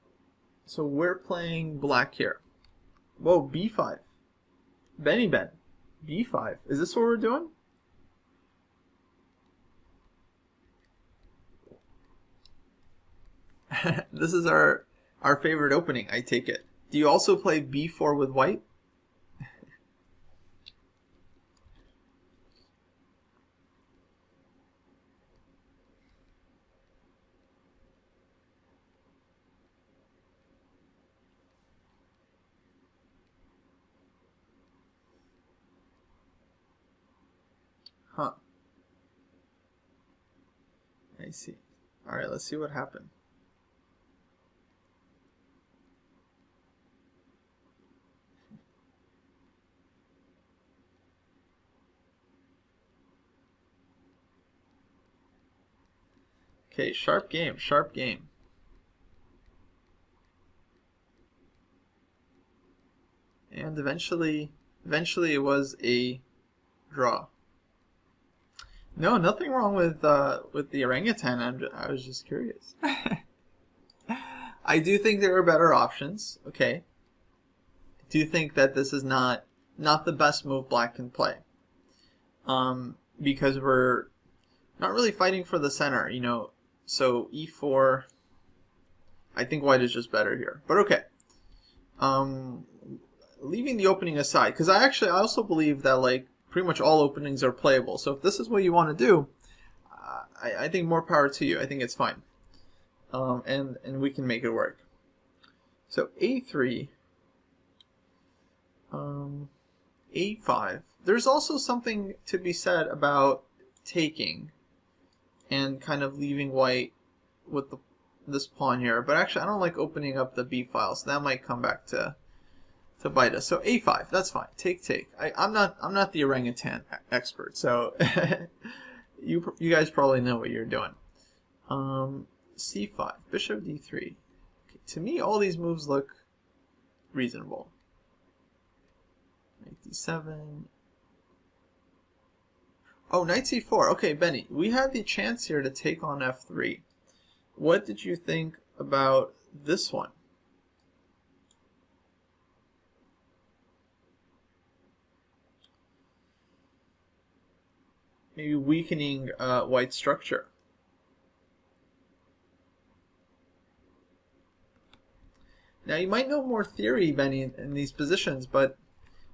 So we're playing black here. Whoa, b five. Benny Ben, b five. Is this what we're doing? This is our our favorite opening, I take it. Do you also play b four with white? Huh. I see. All right, let's see what happened. Okay, sharp game, sharp game. And eventually, eventually it was a draw. No, nothing wrong with uh, with the orangutan. I'm, I was just curious. I do think there are better options. Okay. I do think that this is not not the best move black can play. Um, because we're not really fighting for the center, you know. So e four, I think white is just better here. But okay, um, leaving the opening aside, because I actually I also believe that like pretty much all openings are playable. So if this is what you want to do, uh, I, I think more power to you. I think it's fine, um, and and we can make it work. So a three, um, a five. There's also something to be said about taking and kind of leaving white with the, this pawn here. But actually, I don't like opening up the b file, so that might come back to to bite us. So a five, that's fine. Take, take. I, I'm not I'm not the orangutan expert, so you you guys probably know what you're doing. Um, c five, bishop d three. Okay, to me, all these moves look reasonable. Knight d seven. Oh, knight c four. Okay, Benny, we had the chance here to take on f three. What did you think about this one? Maybe weakening uh, white's structure. Now, you might know more theory, Benny, in, in these positions, but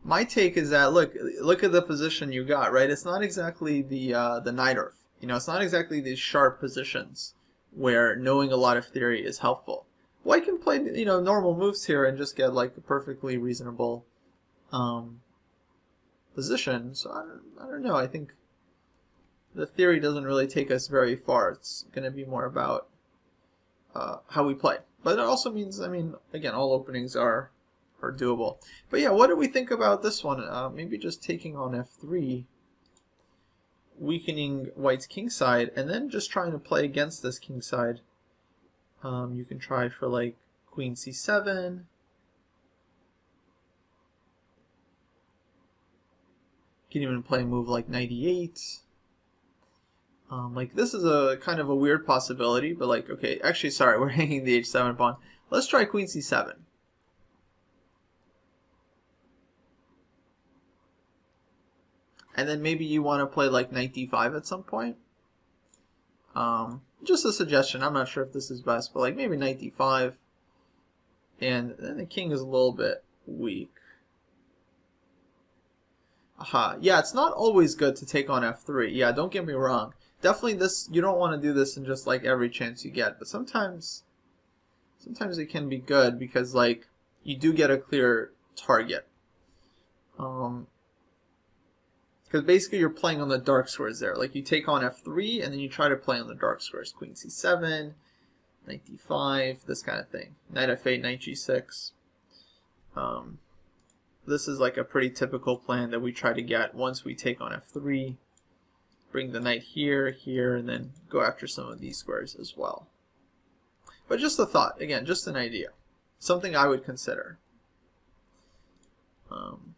my take is that, look, look at the position you got, right? It's not exactly the uh, the Nidorf. You know, it's not exactly these sharp positions where knowing a lot of theory is helpful. White can play, you know, normal moves here and just get, like, a perfectly reasonable um, position. So, I don't, I don't know. I think the theory doesn't really take us very far. It's going to be more about uh, how we play. But it also means, I mean, again, all openings are... or doable. But yeah, what do we think about this one? Uh, maybe just taking on f three, weakening white's kingside, and then just trying to play against this kingside. Um, you can try for like queen c seven. You can even play a move like knight e eight. Um, like this is a kind of a weird possibility, but like, okay, actually, sorry, we're hanging the h seven pawn. Let's try queen c seven. And then maybe you want to play like knight d five at some point. Um, just a suggestion. I'm not sure if this is best, but like maybe knight d five. And then the king is a little bit weak. Aha. Yeah, it's not always good to take on f three. Yeah, don't get me wrong. Definitely this, you don't want to do this in just like every chance you get. But sometimes, sometimes it can be good because like you do get a clear target. Um... Because basically you're playing on the dark squares there. Like you take on f three and then you try to play on the dark squares. Queen c seven, knight d five, this kind of thing. Knight f eight, knight g six. Um, this is like a pretty typical plan that we try to get once we take on f three. Bring the knight here, here, and then go after some of these squares as well. But just a thought. Again, just an idea. Something I would consider. Um...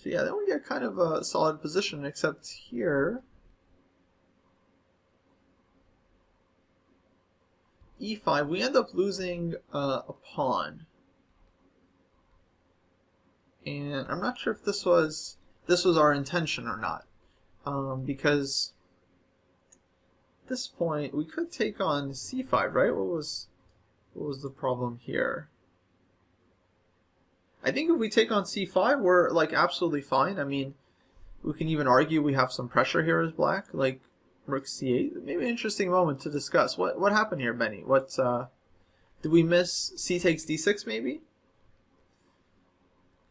So yeah, then we get kind of a solid position, except here, e five, we end up losing uh, a pawn. And I'm not sure if this was, this was our intention or not, um, because at this point, we could take on c five, right? What was, what was the problem here? I think if we take on c five, we're like absolutely fine. I mean, we can even argue we have some pressure here as black, like rook c eight. Maybe an interesting moment to discuss. What what happened here, Benny? What uh, did we miss? C takes d six maybe,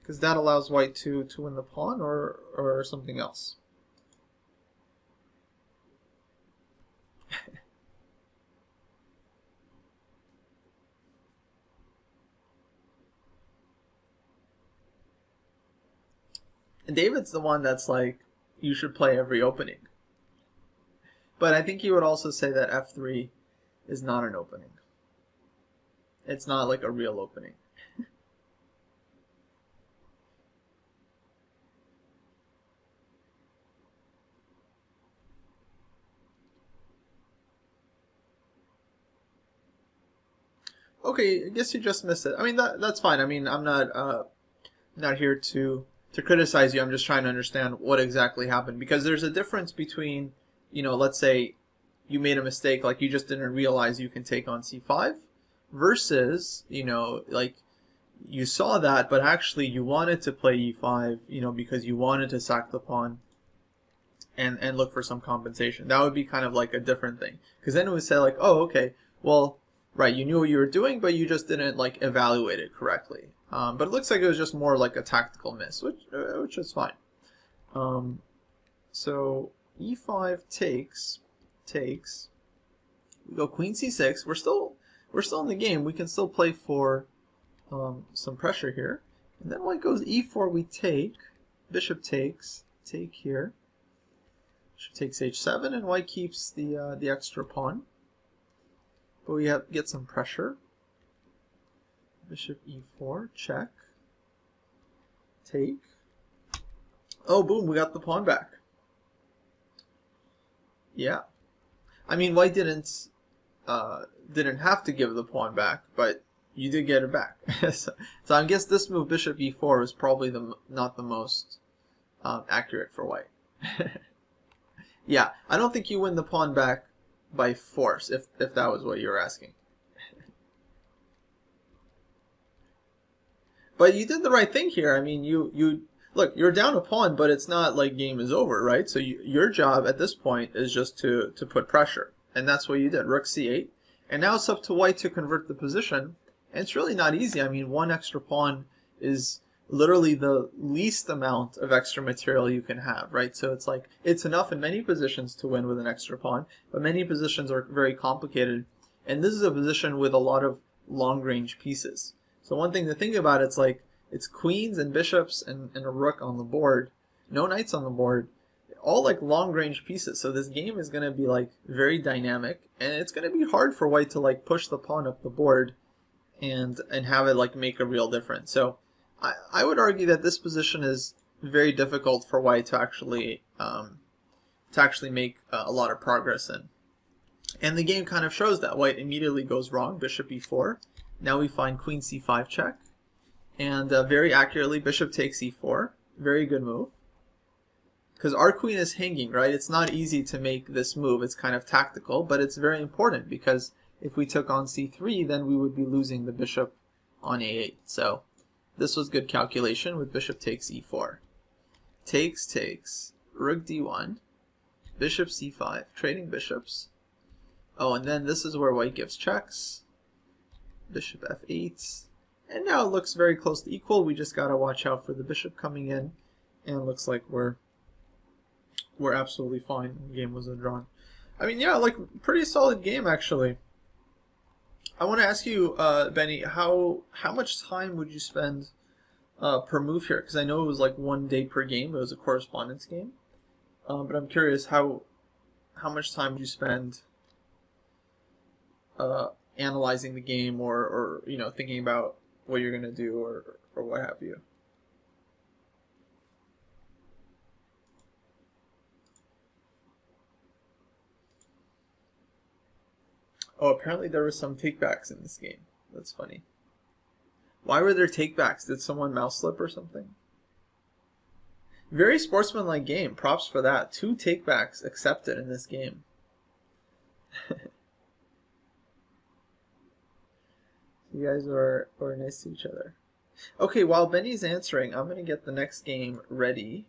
because that allows white to to win the pawn, or or something else. And David's the one that's like, you should play every opening. But I think he would also say that f three is not an opening. It's not like a real opening. Okay, I guess you just missed it. I mean, that that's fine. I mean, I'm not uh, not here to... to criticize you. I'm just trying to understand what exactly happened, because there's a difference between, you know, let's say you made a mistake, like you just didn't realize you can take on c five, versus, you know, like you saw that, but actually you wanted to play e five, you know, because you wanted to sack the pawn and and look for some compensation. That would be kind of like a different thing, because then it would say like, oh, okay, well, right, you knew what you were doing, but you just didn't like evaluate it correctly. Um, but it looks like it was just more like a tactical miss, which uh, which is fine. Um, so e five takes, takes, we go queen c six, we're still, we're still in the game, we can still play for um, some pressure here, and then white goes e four, we take, bishop takes, take here, bishop takes h seven, and white keeps the, uh, the extra pawn, but we have, get some pressure, bishop e four, check, take, oh boom, we got the pawn back. Yeah, I mean white didn't uh, didn't have to give the pawn back, but you did get it back. so, so I guess this move bishop e four is probably the not the most um, accurate for white. Yeah, I don't think you win the pawn back by force if if that was what you were asking. But you did the right thing here. I mean, you you. Look, you're down a pawn, but it's not like game is over, right? So you, your job at this point is just to, to put pressure. And that's what you did, rook c eight. And now it's up to white to convert the position. And it's really not easy. I mean, one extra pawn is literally the least amount of extra material you can have, right? So it's like, it's enough in many positions to win with an extra pawn, but many positions are very complicated. And this is a position with a lot of long-range pieces. So one thing to think about, it's like, it's queens and bishops and, and a rook on the board. No knights on the board. All like long-range pieces. So this game is going to be like very dynamic. And it's going to be hard for white to like push the pawn up the board and and have it like make a real difference. So I, I would argue that this position is very difficult for white to actually, um, to actually make uh, a lot of progress in. And the game kind of shows that. White immediately goes wrong. Bishop e four. Now we find queen c five check. And uh, very accurately, bishop takes e four. Very good move. Because our queen is hanging, right? It's not easy to make this move. It's kind of tactical, but it's very important because if we took on c three, then we would be losing the bishop on a eight. So this was good calculation with bishop takes e four. Takes, takes, rook d one, bishop c five, trading bishops. Oh, and then this is where white gives checks. Bishop f eight. And now it looks very close to equal. We just gotta watch out for the bishop coming in, and it looks like we're we're absolutely fine. The game was drawn. I mean, yeah, like pretty solid game actually. I want to ask you, uh, Benny, how how much time would you spend uh, per move here? Because I know it was like one day per game. It was a correspondence game, um, but I'm curious how how much time would you spend uh, analyzing the game, or or you know thinking about what you're gonna do, or or what have you. Oh, apparently there was some takebacks in this game. That's funny. Why were there takebacks? Did someone mouse slip or something? Very sportsmanlike game. Props for that. Two takebacks accepted in this game. You guys are, are nice to each other. Okay, while Benny's answering, I'm going to get the next game ready.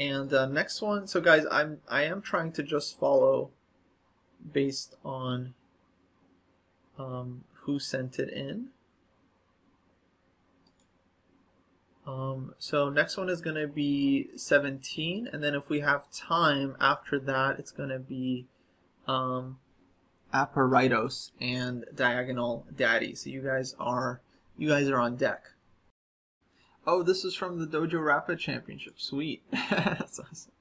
And uh, next one, so guys, I'm, I am trying to just follow based on um, who sent it in. Um, so next one is going to be seventeen, and then if we have time after that, it's going to be... Um, Aperitos and Diagonal Daddy. So you guys are you guys are on deck. Oh, this is from the Dojo Rapid Championship. Sweet. That's awesome.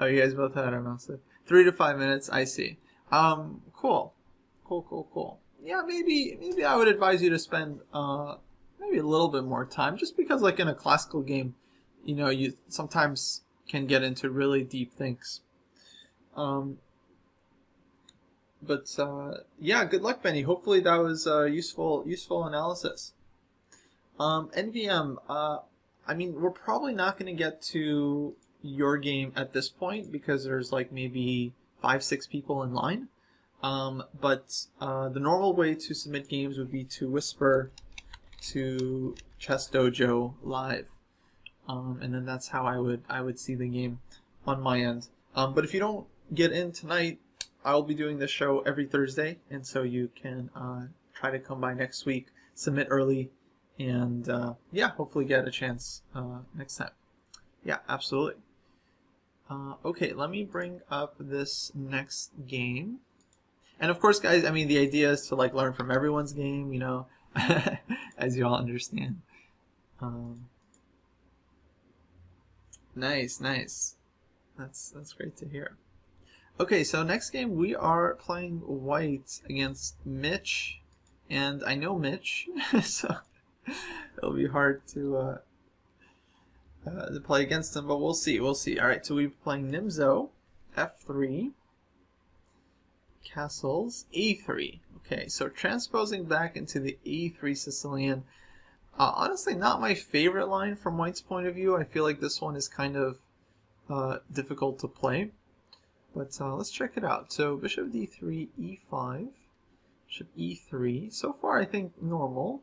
Oh, you guys both had a mouse. Three to five minutes, I see. Um cool. Cool, cool, cool. Yeah, maybe maybe I would advise you to spend uh maybe a little bit more time, just because like in a classical game, you know, you sometimes can get into really deep things. Um But uh, yeah, good luck, Benny. Hopefully that was uh, useful, useful analysis. Um, N V M, uh, I mean, we're probably not going to get to your game at this point because there's like maybe five, six people in line. Um, but uh, the normal way to submit games would be to whisper to Chess Dojo Live, um, and then that's how I would I would see the game on my end. Um, but if you don't get in tonight, I'll be doing this show every Thursday, and so you can uh, try to come by next week, submit early, and uh, yeah, hopefully get a chance uh, next time. Yeah, absolutely. Uh, okay, let me bring up this next game. And of course, guys, I mean, the idea is to, like, learn from everyone's game, you know, as you all understand. Um, nice, nice. That's, that's great to hear. Okay, so next game we are playing White against Mitch. And I know Mitch, so it'll be hard to... Uh, Uh, to play against him, but we'll see, we'll see. Alright, so we're playing Nimzo, f three, castles, a three. Okay, so transposing back into the a three Sicilian. Uh, honestly, not my favorite line from White's point of view. I feel like this one is kind of uh, difficult to play. But uh, let's check it out. So bishop d three, e five, bishop e three. So far, I think normal.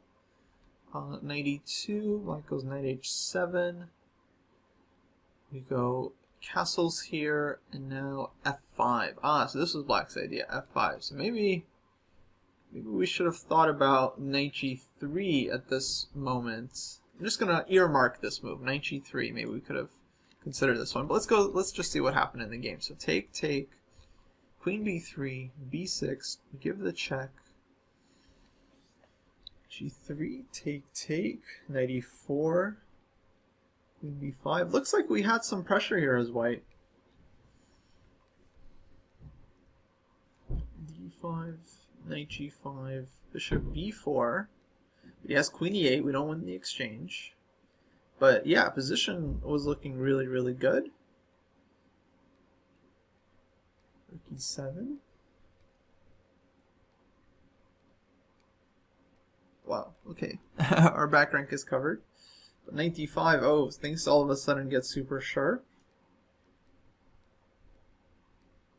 Uh, knight e two, black goes knight h seven. We go castles here, and now f five. Ah, so this was black's idea, f five. So maybe, maybe we should have thought about knight g three at this moment. I'm just going to earmark this move, knight g three. Maybe we could have considered this one. But let's go, let's just see what happened in the game. So take, take, queen b three, b six, give the check. g three, take, take, knight e four. Queen b five. Looks like we had some pressure here as White. d five, knight g five, bishop b four. But he has queen e eight. We don't win the exchange. But yeah, position was looking really, really good. Rook e seven. Wow, okay. Our back rank is covered. But knight d five, oh, things all of a sudden get super sharp.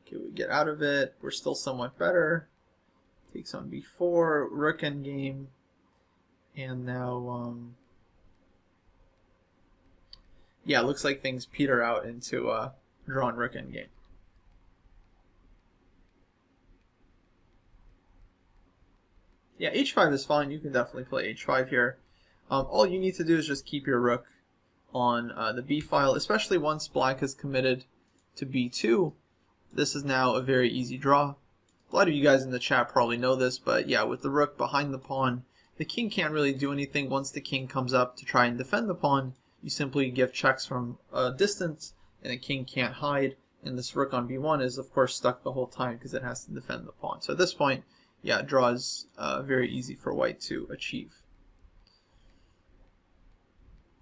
Okay, we get out of it. We're still somewhat better. Takes on b four, rook endgame. And now, um... yeah, looks like things peter out into a uh, drawn rook endgame. Yeah, h five is fine. You can definitely play h five here. Um, all you need to do is just keep your rook on uh, the b file, especially once black has committed to b two. This is now a very easy draw. A lot of you guys in the chat probably know this, but yeah, with the rook behind the pawn, the king can't really do anything. Once the king comes up to try and defend the pawn, you simply give checks from a distance, and the king can't hide, and this rook on b one is, of course, stuck the whole time because it has to defend the pawn. So at this point, yeah, draw is uh, very easy for White to achieve.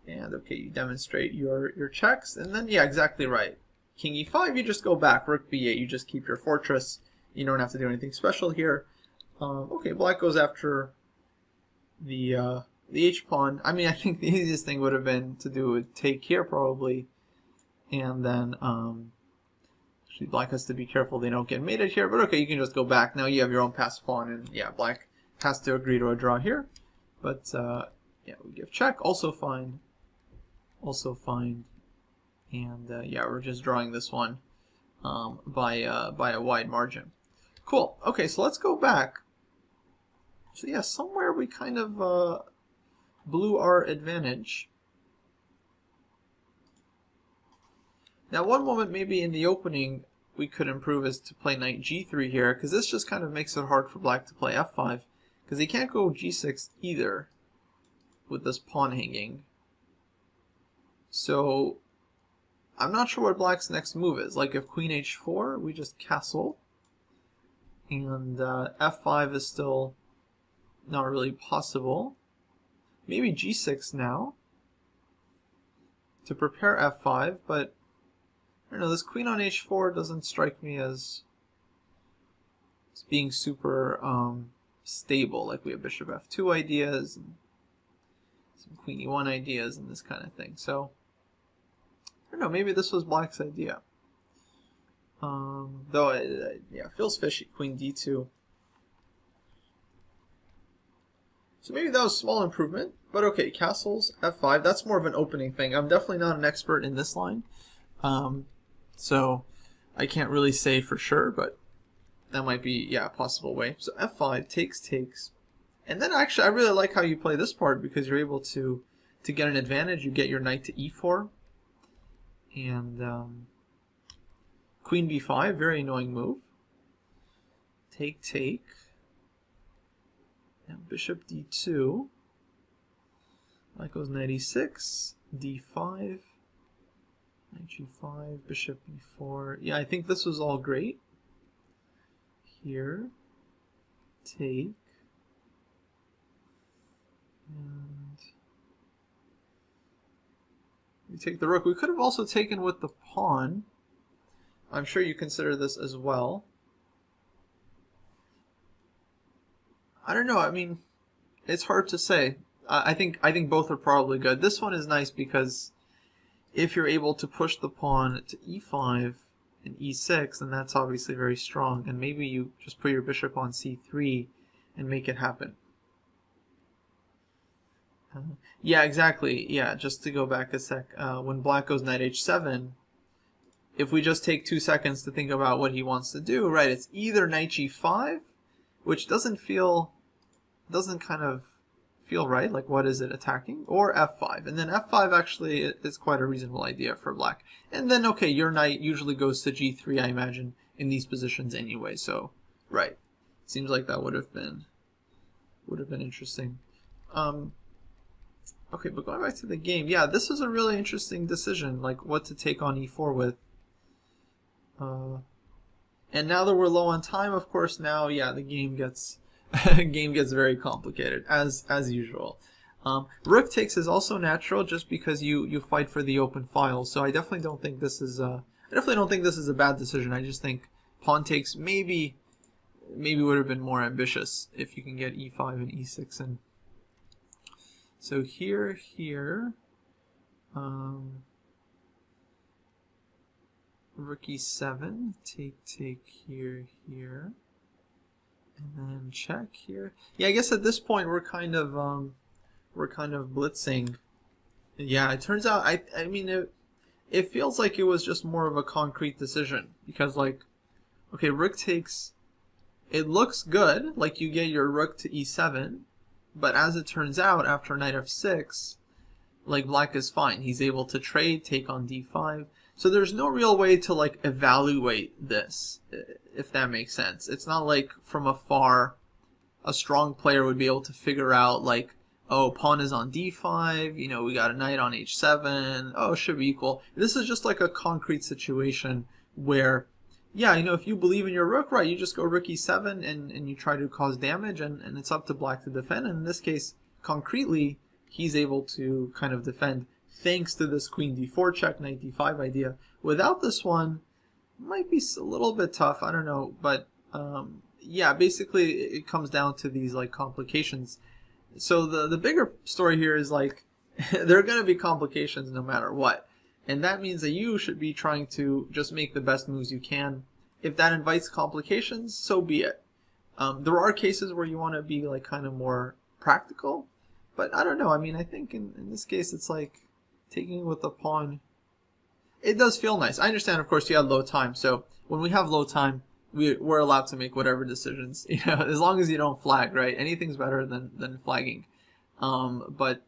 And okay, you demonstrate your, your checks, and then, yeah, exactly right. King e five, you just go back. Rook b eight, you just keep your fortress. You don't have to do anything special here. Um, okay, black goes after the uh, the h-pawn. I mean, I think the easiest thing would have been to do a take here, probably. And then, um, actually, black has to be careful they don't get mated here. But okay, you can just go back. Now you have your own passed pawn, and yeah, black has to agree to a draw here. But, uh, yeah, we give check. Also fine. Also fine, and uh, yeah, we're just drawing this one um, by uh, by a wide margin. Cool. Okay, so let's go back. So yeah, somewhere we kind of uh, blew our advantage. Now, one moment maybe in the opening we could improve is to play knight g three here, because this just kind of makes it hard for black to play f five, because he can't go g six either with this pawn hanging. So, I'm not sure what black's next move is. Like, if queen h four, we just castle. And uh, f five is still not really possible. Maybe g six now to prepare f five, but I don't know, this queen on h four doesn't strike me as, as being super um, stable. Like, we have bishop f two ideas, and some queen e one ideas, and this kind of thing. So, I don't know, maybe this was black's idea. Um, though, it, it, yeah, it feels fishy. Queen d two. So maybe that was a small improvement, but okay, castles, f five. That's more of an opening thing. I'm definitely not an expert in this line, um, so I can't really say for sure, but that might be, yeah, a possible way. So f five, takes, takes. And then actually, I really like how you play this part, because you're able to, to get an advantage. You get your knight to e four. And um, Queen b five, very annoying move. Take, take. Now bishop d two. That goes knight e six, d five, knight g five, bishop b four. Yeah, I think this was all great. Here, take, and we take the rook. We could have also taken with the pawn. I'm sure you consider this as well. I don't know, I mean, it's hard to say. I think I think both are probably good. This one is nice because if you're able to push the pawn to e five and e six, then that's obviously very strong. And maybe you just put your bishop on c three and make it happen. Uh, yeah, exactly. Yeah, just to go back a sec, uh, when black goes knight h seven, if we just take two seconds to think about what he wants to do, right, it's either knight g five, which doesn't feel, doesn't kind of feel right, like what is it attacking, or f five. And then f five actually is quite a reasonable idea for black. And then, okay, your knight usually goes to g three, I imagine, in these positions anyway, so, right. Seems like that would have been, would have been interesting. Um, okay, but going back to the game, yeah, this was a really interesting decision, like what to take on e four with. Uh, and now that we're low on time, of course, now, yeah, the game gets... game gets very complicated, as as usual. Um, rook takes is also natural, just because you you fight for the open file. So I definitely don't think this is a I definitely don't think this is a bad decision. I just think pawn takes maybe maybe would have been more ambitious if you can get e five and e six in. So here here, um, rook e seven, take take here here. And then check here. Yeah, I guess at this point we're kind of um, we're kind of blitzing. Yeah, it turns out I I mean it it feels like it was just more of a concrete decision, because like, okay, rook takes, it looks good, like you get your rook to e seven, but as it turns out after knight f six, like black is fine. He's able to trade, take on d five. So there's no real way to like evaluate this, if that makes sense. It's not like from afar a strong player would be able to figure out like, oh, pawn is on d five, you know, we got a knight on h seven, oh, it should be equal. This is just like a concrete situation where, yeah, you know, if you believe in your rook, right, you just go rook e seven and, and you try to cause damage, and, and it's up to black to defend. And in this case, concretely, he's able to kind of defend thanks to this queen d four check, knight d five idea. Without this one, might be a little bit tough, I don't know, but um, yeah, basically it comes down to these like complications. So the, the bigger story here is like, there are going to be complications no matter what, and that means that you should be trying to just make the best moves you can. If that invites complications, so be it. Um, there are cases where you want to be like kind of more practical, but I don't know, I mean, I think in, in this case it's like, taking with the pawn, it does feel nice. I understand, of course, you had low time, so when we have low time, we, we're allowed to make whatever decisions, you know, as long as you don't flag, right? Anything's better than, than flagging. Um, but,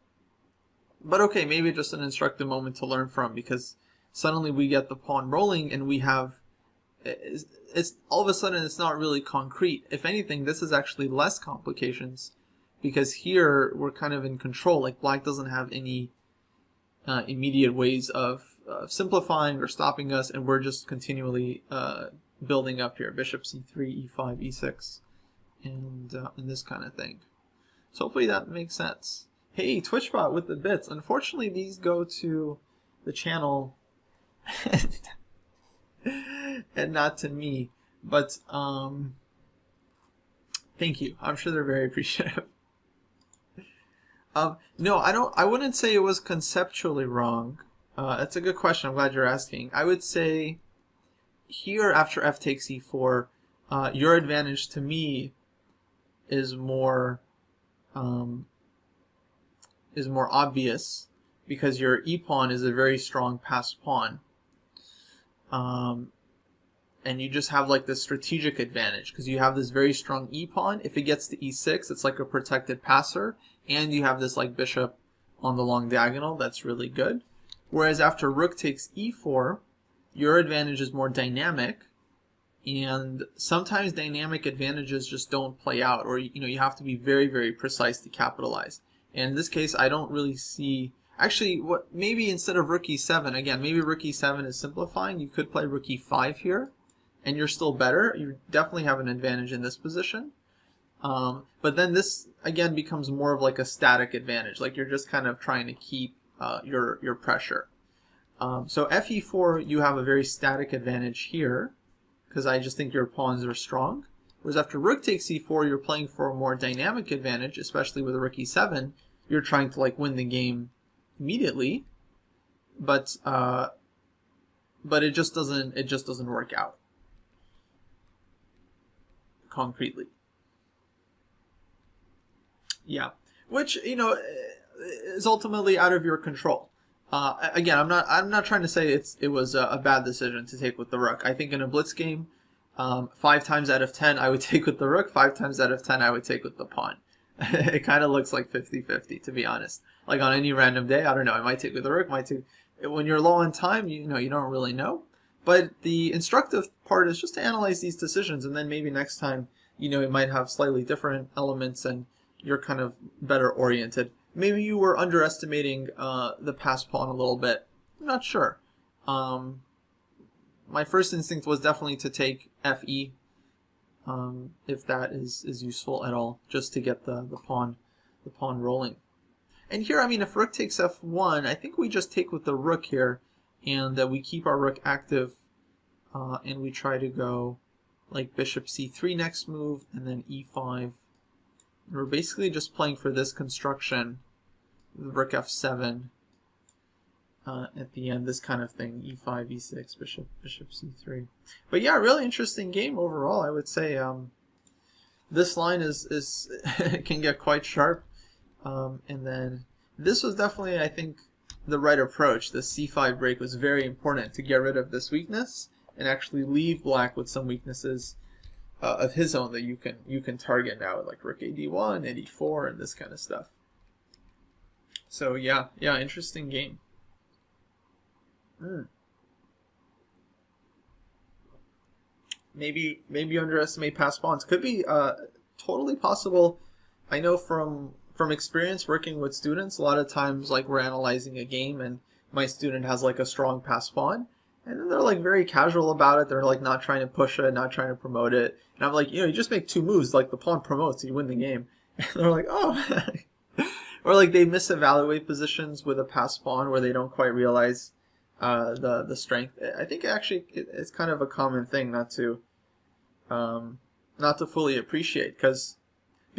but okay, maybe just an instructive moment to learn from, because suddenly we get the pawn rolling and we have, it's, it's all of a sudden it's not really concrete. If anything, this is actually less complications, because here we're kind of in control, like black doesn't have any Uh, immediate ways of uh, simplifying or stopping us, and we're just continually uh, building up here. Bishop c three, e five, e six, and, uh, and this kind of thing. So hopefully that makes sense. Hey, TwitchBot with the bits. Unfortunately, these go to the channel and not to me, but um, thank you. I'm sure they're very appreciative. Um, no, I don't. I wouldn't say it was conceptually wrong. Uh, that's a good question. I'm glad you're asking. I would say here after f takes e four, uh, your advantage to me is more um, is more obvious, because your e pawn is a very strong passed pawn, um, and you just have like this strategic advantage because you have this very strong e pawn. If it gets to e six, it's like a protected passer. And you have this like bishop on the long diagonal that's really good. Whereas after rook takes e four, your advantage is more dynamic, and sometimes dynamic advantages just don't play out, or you know, you have to be very, very precise to capitalize. And in this case, I don't really see, actually, what maybe instead of rook e seven, again, maybe rook e seven is simplifying, you could play rook e five here, and you're still better. You definitely have an advantage in this position. Um, but then this, again, becomes more of like a static advantage, like you're just kind of trying to keep uh, your, your pressure. Um, so f e four, you have a very static advantage here, because I just think your pawns are strong. Whereas after rook takes e four, you're playing for a more dynamic advantage, especially with rook e seven. You're trying to like win the game immediately, but uh, but it just doesn't it just doesn't work out concretely. Yeah, which, you know, is ultimately out of your control. Uh, again, I'm not I'm not trying to say it's it was a, a bad decision to take with the rook. I think in a blitz game, um, five times out of ten I would take with the rook. Five times out of ten I would take with the pawn. It kind of looks like fifty fifty, to be honest. Like on any random day, I don't know. I might take with the rook. Might take when you're low on time. You know, you don't really know. But the instructive part is just to analyze these decisions, and then maybe next time, you know, it might have slightly different elements, and you're kind of better oriented. Maybe you were underestimating uh, the passed pawn a little bit. I'm not sure. Um, my first instinct was definitely to take f e, um, if that is, is useful at all, just to get the, the pawn the pawn rolling. And here, I mean, if rook takes f one, I think we just take with the rook here, and uh, we keep our rook active, uh, and we try to go like bishop c three next move, and then e five. We're basically just playing for this construction, rook f seven, uh, at the end, this kind of thing, e five, e six, bishop, bishop c three. But yeah, really interesting game overall, I would say. Um, this line is, is can get quite sharp, um, and then this was definitely, I think, the right approach. The c five break was very important to get rid of this weakness and actually leave black with some weaknesses Uh, of his own that you can you can target now, like rook a d one, a d four, and this kind of stuff. So yeah, yeah, interesting game. Mm. Maybe maybe you underestimate passed pawns. Could be uh, totally possible. I know from from experience working with students, a lot of times like we're analyzing a game and my student has like a strong passed pawn. And then they're like very casual about it. They're like not trying to push it, not trying to promote it. And I'm like, you know, you just make two moves. Like the pawn promotes, you win the game. And they're like, oh. Or like they misevaluate positions with a passed pawn where they don't quite realize uh, the the strength. I think actually it's kind of a common thing not to um, not to fully appreciate, because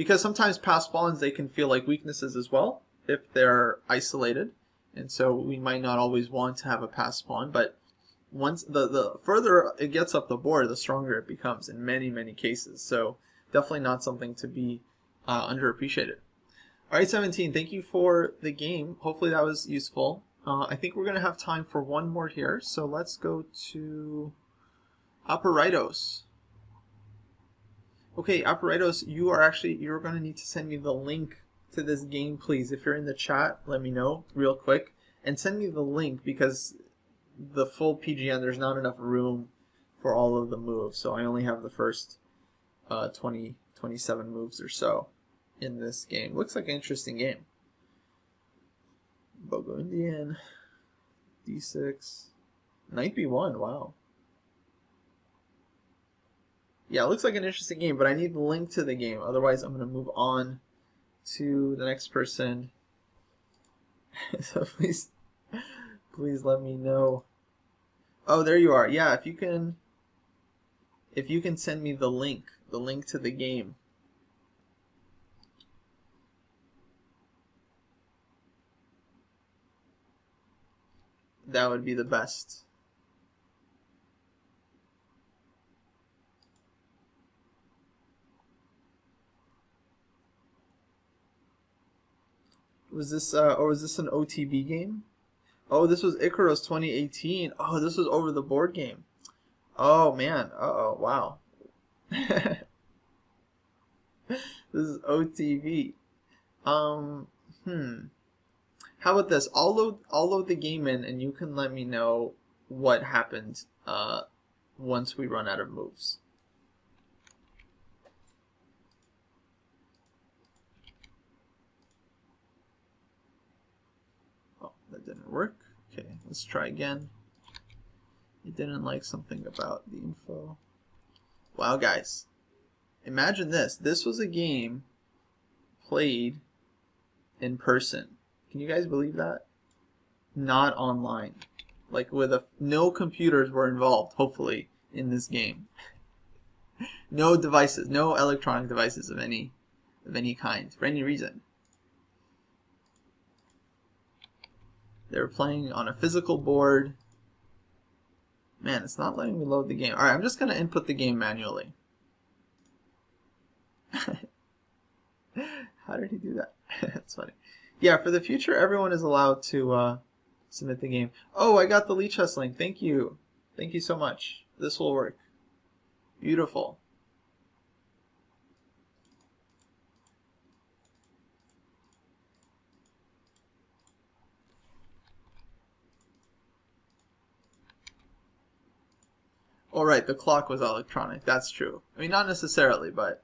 because sometimes passed pawns, they can feel like weaknesses as well if they're isolated, and so we might not always want to have a passed pawn, but once the the further it gets up the board, the stronger it becomes in many many cases. So definitely not something to be uh, underappreciated. All right, seventeen. Thank you for the game. Hopefully that was useful. Uh, I think we're gonna have time for one more here. So let's go to Aparitos. Okay, Aparitos, you are actually you're gonna need to send me the link to this game, please. If you're in the chat, let me know real quick and send me the link, because the full P G N, there's not enough room for all of the moves, so I only have the first uh, twenty, twenty-seven moves or so in this game. Looks like an interesting game. Bogo-Indian, d six, knight b one, wow. Yeah, it looks like an interesting game, but I need the link to the game, otherwise I'm going to move on to the next person. So please... Please let me know. Oh, there you are. Yeah, if you can if you can send me the link, the link to the game. That would be the best. Was this uh, or was this an O T B game? Oh, this was Ikaros twenty eighteen. Oh, this was over the board game. Oh, man. Uh-oh, wow. This is O T V. Um, hmm. How about this? I'll load, I'll load the game in, and you can let me know what happens uh, once we run out of moves. Oh, that didn't work. Okay, let's try again. It didn't like something about the info. Wow, guys. Imagine this. This was a game played in person. Can you guys believe that? Not online. Like, with a, no computers were involved, hopefully, in this game. No devices, no electronic devices of any of any kind, for any reason. They were playing on a physical board. Man, it's not letting me load the game. Alright, I'm just going to input the game manually. How did he do that? That's funny. Yeah, for the future, everyone is allowed to uh, submit the game. Oh, I got the Lee Chess link. Thank you. Thank you so much. This will work. Beautiful. All right, the clock was electronic. That's true. I mean, not necessarily, but...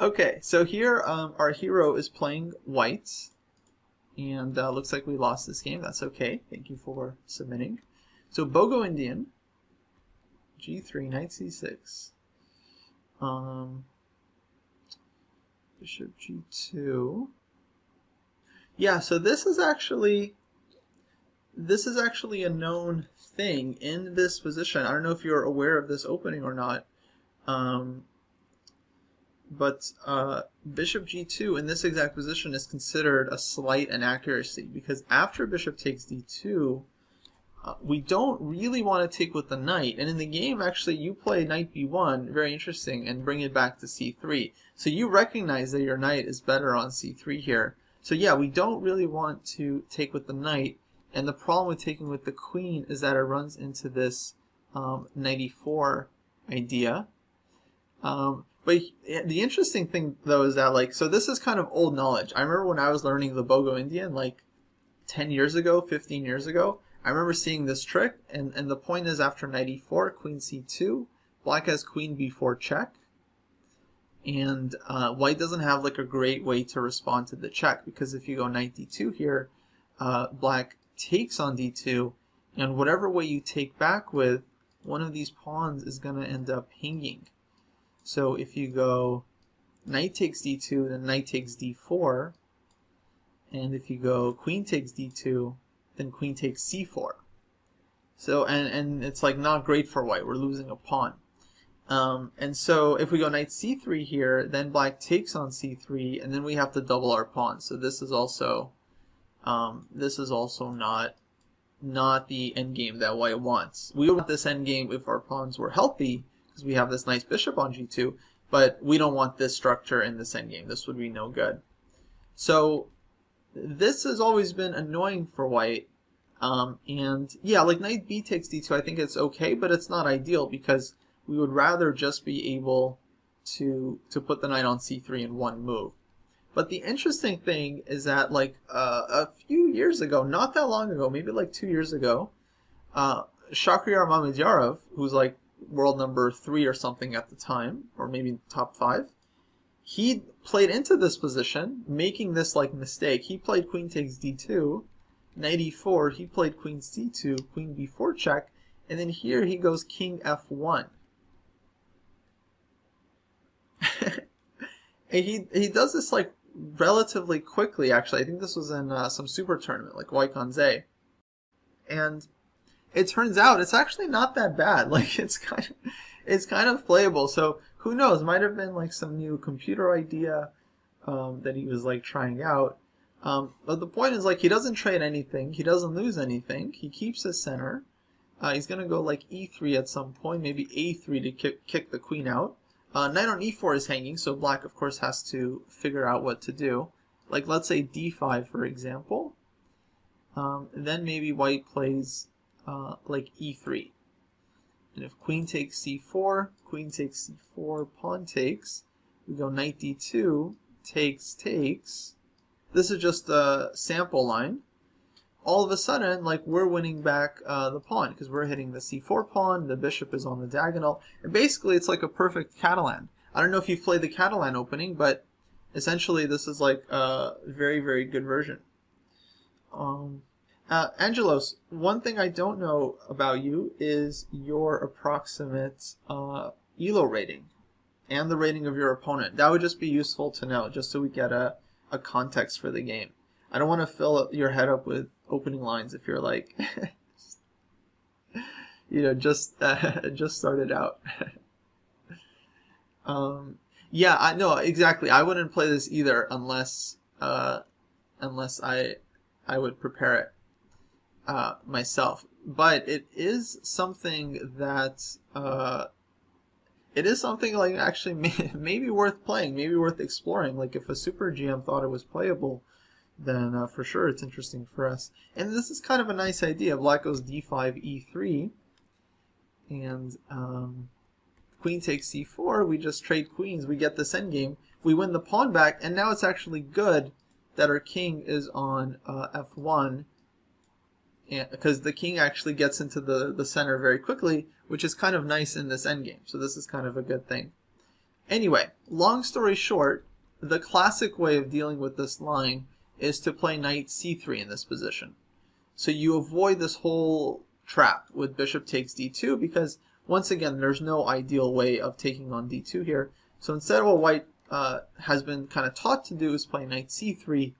Okay, so here um, our hero is playing white. And uh, looks like we lost this game. That's okay. Thank you for submitting. So Bogo-Indian. G three, knight c six. Um, bishop g two. Yeah, so this is actually... This is actually a known thing in this position. I don't know if you're aware of this opening or not, um, but uh, bishop g two in this exact position is considered a slight inaccuracy, because after bishop takes d two, uh, we don't really want to take with the knight. And in the game, actually, you play knight b one, very interesting, and bring it back to c three. So you recognize that your knight is better on c three here. So yeah, we don't really want to take with the knight. And the problem with taking with the queen is that it runs into this um, knight e four idea. Um, but the interesting thing, though, is that, like, so this is kind of old knowledge. I remember when I was learning the Bogo-Indian, like, ten years ago, fifteen years ago, I remember seeing this trick. And, and the point is, after knight e four, queen c two, black has queen b four check. And uh, white doesn't have, like, a great way to respond to the check, because if you go knight d two here, uh, black takes on d two, and whatever way you take back with, one of these pawns is going to end up hanging. So if you go knight takes d two, then knight takes d four, and if you go queen takes d two, then queen takes c four. So and, and it's like not great for white, we're losing a pawn. Um, and so if we go knight c three here, then black takes on c three, and then we have to double our pawn. So this is also Um, this is also not not the endgame that white wants. We want this endgame if our pawns were healthy, because we have this nice bishop on g two, but we don't want this structure in this endgame. This would be no good. So this has always been annoying for white. Um, and yeah, like knight b takes d two, I think it's okay, but it's not ideal, because we would rather just be able to, to put the knight on c three in one move. But the interesting thing is that, like, uh, a few years ago, not that long ago, maybe like two years ago, uh, Shakhriyar Mamedyarov, who's like world number three or something at the time, or maybe top five, he played into this position, making this like mistake. He played queen takes d two, knight e four, he played queen c two, queen b four check, and then here he goes king f one. And he, he does this like relatively quickly, actually. I think this was in uh, some super tournament, like Wijk aan Zee. And it turns out it's actually not that bad. Like, it's kind of, it's kind of playable. So who knows? Might have been like some new computer idea um, that he was like trying out. Um, but the point is, like, he doesn't trade anything. He doesn't lose anything. He keeps his center. Uh, he's going to go like e three at some point, maybe a three to kick, kick the queen out. Uh, knight on e four is hanging, so black, of course, has to figure out what to do. Like, let's say d five, for example. Um, then maybe white plays, uh, like, e three. And if queen takes c four, queen takes c four, pawn takes, we go knight d two, takes, takes. This is just a sample line. all of a sudden, like, we're winning back uh, the pawn because we're hitting the c four pawn, the bishop is on the diagonal, and basically it's like a perfect Catalan. I don't know if you've played the Catalan opening, but essentially this is like a very, very good version. Um, uh, Angelos, one thing I don't know about you is your approximate uh, E L O rating and the rating of your opponent. That would just be useful to know, just so we get a, a context for the game. I don't want to fill up your head up with opening lines if you're like, you know, just uh, just started out. um, yeah, I know exactly. I wouldn't play this either unless uh, unless I I would prepare it uh, myself. But it is something that uh, it is something like actually may, maybe worth playing, maybe worth exploring. Like if a super G M thought it was playable, then uh, for sure it's interesting for us. And this is kind of a nice idea. Black goes d five, e three, and um, queen takes c four. We just trade queens. We get this endgame. We win the pawn back, and now it's actually good that our king is on uh, f one, because the king actually gets into the, the center very quickly, which is kind of nice in this endgame. So this is kind of a good thing. Anyway, long story short, the classic way of dealing with this line is to play knight c three in this position. So you avoid this whole trap with bishop takes d two, because once again there's no ideal way of taking on d two here. So instead of what white uh, has been kind of taught to do is play knight c three.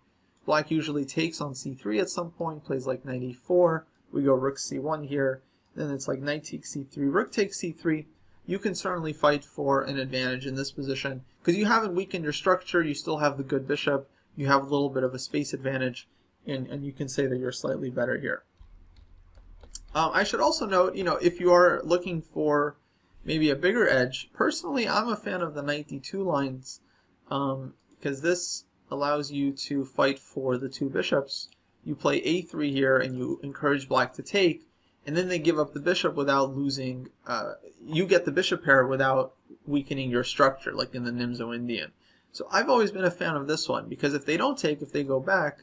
Black usually takes on c three at some point, plays like knight e four, we go rook c one here, then it's like knight takes c three, rook takes c three. You can certainly fight for an advantage in this position because you haven't weakened your structure, you still have the good bishop, you have a little bit of a space advantage, and, and you can say that you're slightly better here. Um, I should also note, you know, if you are looking for maybe a bigger edge, personally I'm a fan of the knight d two lines, um, because this allows you to fight for the two bishops. You play a three here and you encourage black to take, and then they give up the bishop without losing, uh, you get the bishop pair without weakening your structure, like in the Nimzo-Indian. So I've always been a fan of this one, because if they don't take, if they go back,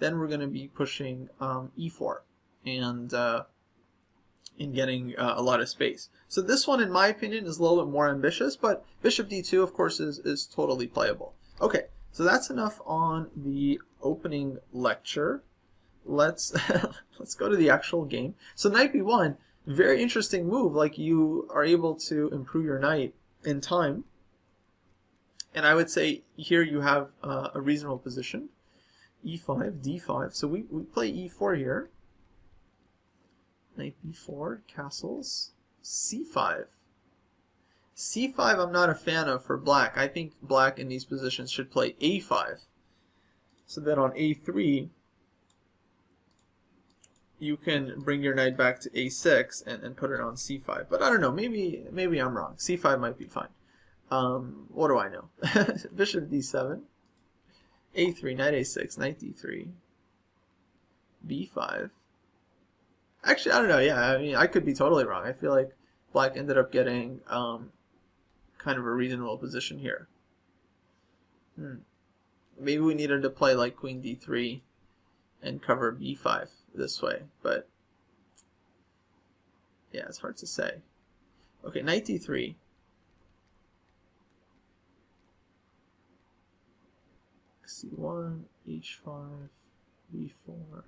then we're going to be pushing um, e four and, uh, and getting uh, a lot of space. So this one, in my opinion, is a little bit more ambitious, but bishop d two, of course, is, is totally playable. Okay, so that's enough on the opening lecture. Let's, let's go to the actual game. So knight b one, very interesting move. Like, you are able to improve your knight in time. And I would say here you have uh, a reasonable position, e five, d five. So we, we play e four here, knight b four, castles, c five. c five I'm not a fan of for black. I think black in these positions should play a five. So then on a three, you can bring your knight back to a six and, and put it on c five. But I don't know, maybe, maybe I'm wrong. c five might be fine. Um, what do I know? Bishop d seven, a three, knight a six, knight d three, b five. Actually, I don't know. Yeah, I mean, I could be totally wrong. I feel like black ended up getting um, kind of a reasonable position here. Hmm. Maybe we needed to play like queen d three and cover b five this way, but yeah, it's hard to say. Okay, knight d three. c one, h five, b four.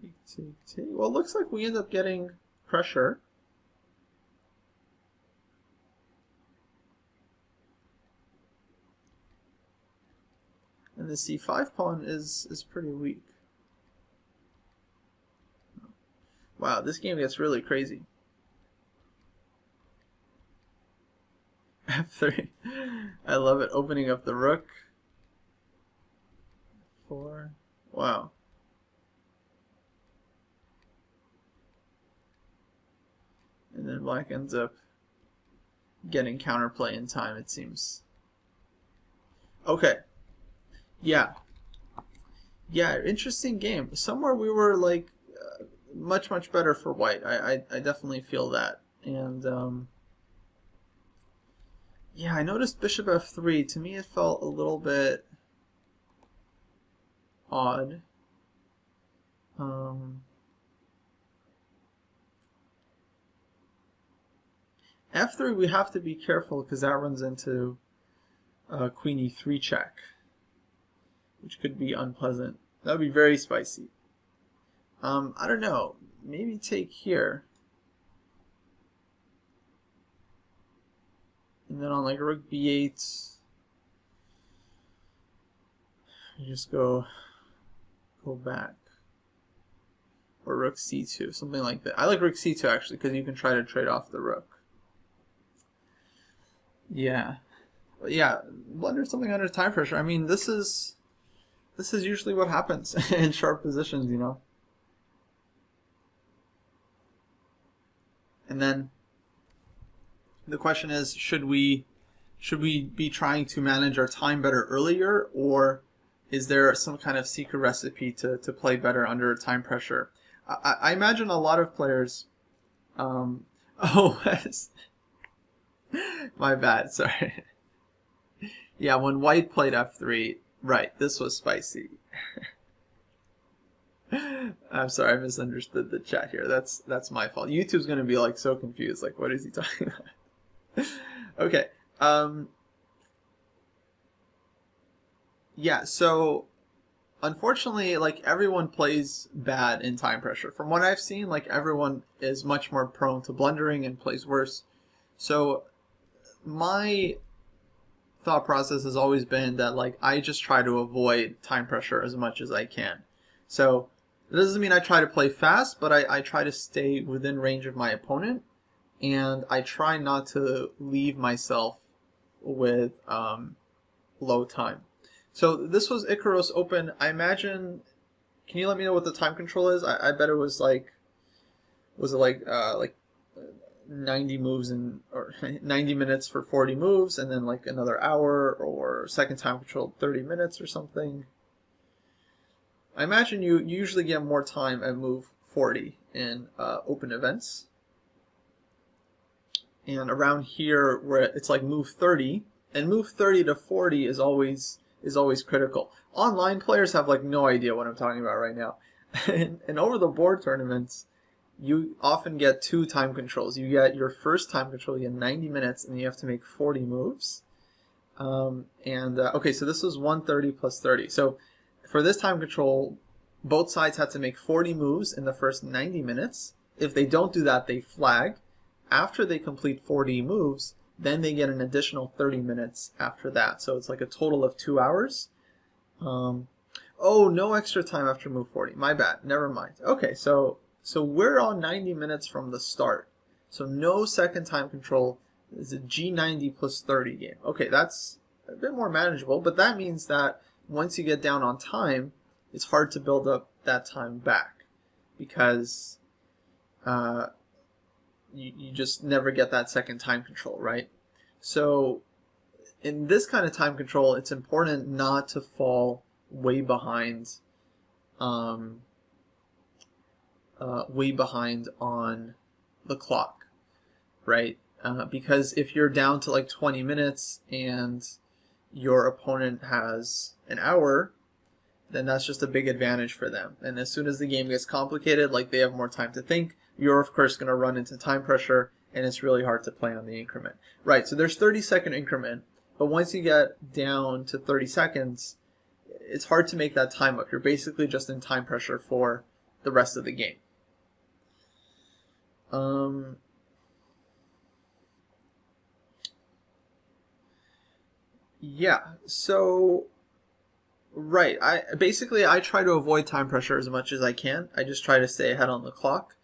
Take, take, take. Well, it looks like we end up getting pressure. And the c five pawn is, is pretty weak. Wow, this game gets really crazy. f three. I love it. Opening up the rook. Four. Wow. And then black ends up getting counterplay in time, it seems. Okay. Yeah. Yeah, interesting game. Somewhere we were, like, uh, much, much better for white. I, I, I definitely feel that. And, um... Yeah, I noticed bishop f three. To me, it felt a little bit odd. Um, f three, we have to be careful because that runs into uh, queen e three check, which could be unpleasant. That would be very spicy. Um, I don't know. Maybe take here. And then on like rook b eight, you just go go back, or rook c two, something like that. I like rook c two actually because you can try to trade off the rook. Yeah, but yeah, blunder something under time pressure. I mean, this is this is usually what happens in sharp positions, you know. And then the question is, should we should we be trying to manage our time better earlier, or is there some kind of secret recipe to, to play better under time pressure? I, I imagine a lot of players... Um, oh, my bad, sorry. Yeah, when White played f three, right, this was spicy. I'm sorry, I misunderstood the chat here. That's, that's my fault. YouTube's going to be like so confused, like what is he talking about? Okay. Um, yeah, so unfortunately, like, everyone plays bad in time pressure. From what I've seen, like, everyone is much more prone to blundering and plays worse. So my thought process has always been that, like, I just try to avoid time pressure as much as I can. So it doesn't mean I try to play fast, but I, I try to stay within range of my opponent. And I try not to leave myself with um, low time. So this was Ikaros Open. I imagine, can you let me know what the time control is? I, I bet it was like, was it like uh, like ninety moves in, or ninety minutes for forty moves, and then like another hour, or second time control thirty minutes or something. I imagine you, you usually get more time at move forty in uh, open events. And around here, where it's like move thirty, and move thirty to forty is always is always critical. Online players have like no idea what I'm talking about right now. and, and over the board tournaments, you often get two time controls. You get your first time control, you get ninety minutes, and you have to make forty moves. Um, and uh, okay, so this was one thirty plus thirty. So for this time control, both sides had to make forty moves in the first ninety minutes. If they don't do that, they flag. After they complete forty moves, then they get an additional thirty minutes after that. So it's like a total of two hours. Um, oh, no extra time after move forty. My bad. Never mind. Okay, so so we're on ninety minutes from the start. So no second time control. It's a G ninety plus thirty game. Okay, that's a bit more manageable, but that means that once you get down on time, it's hard to build up that time back because... Uh, You, you just never get that second time control, right? So in this kind of time control, it's important not to fall way behind um, uh, way behind on the clock, right? Uh, because if you're down to like twenty minutes and your opponent has an hour, then that's just a big advantage for them. And as soon as the game gets complicated, like they have more time to think, you're of course going to run into time pressure, and it's really hard to play on the increment. Right, so there's thirty second increment, but once you get down to thirty seconds, it's hard to make that time up. You're basically just in time pressure for the rest of the game. Um, yeah, so... Right, I basically I try to avoid time pressure as much as I can. I just try to stay ahead on the clock.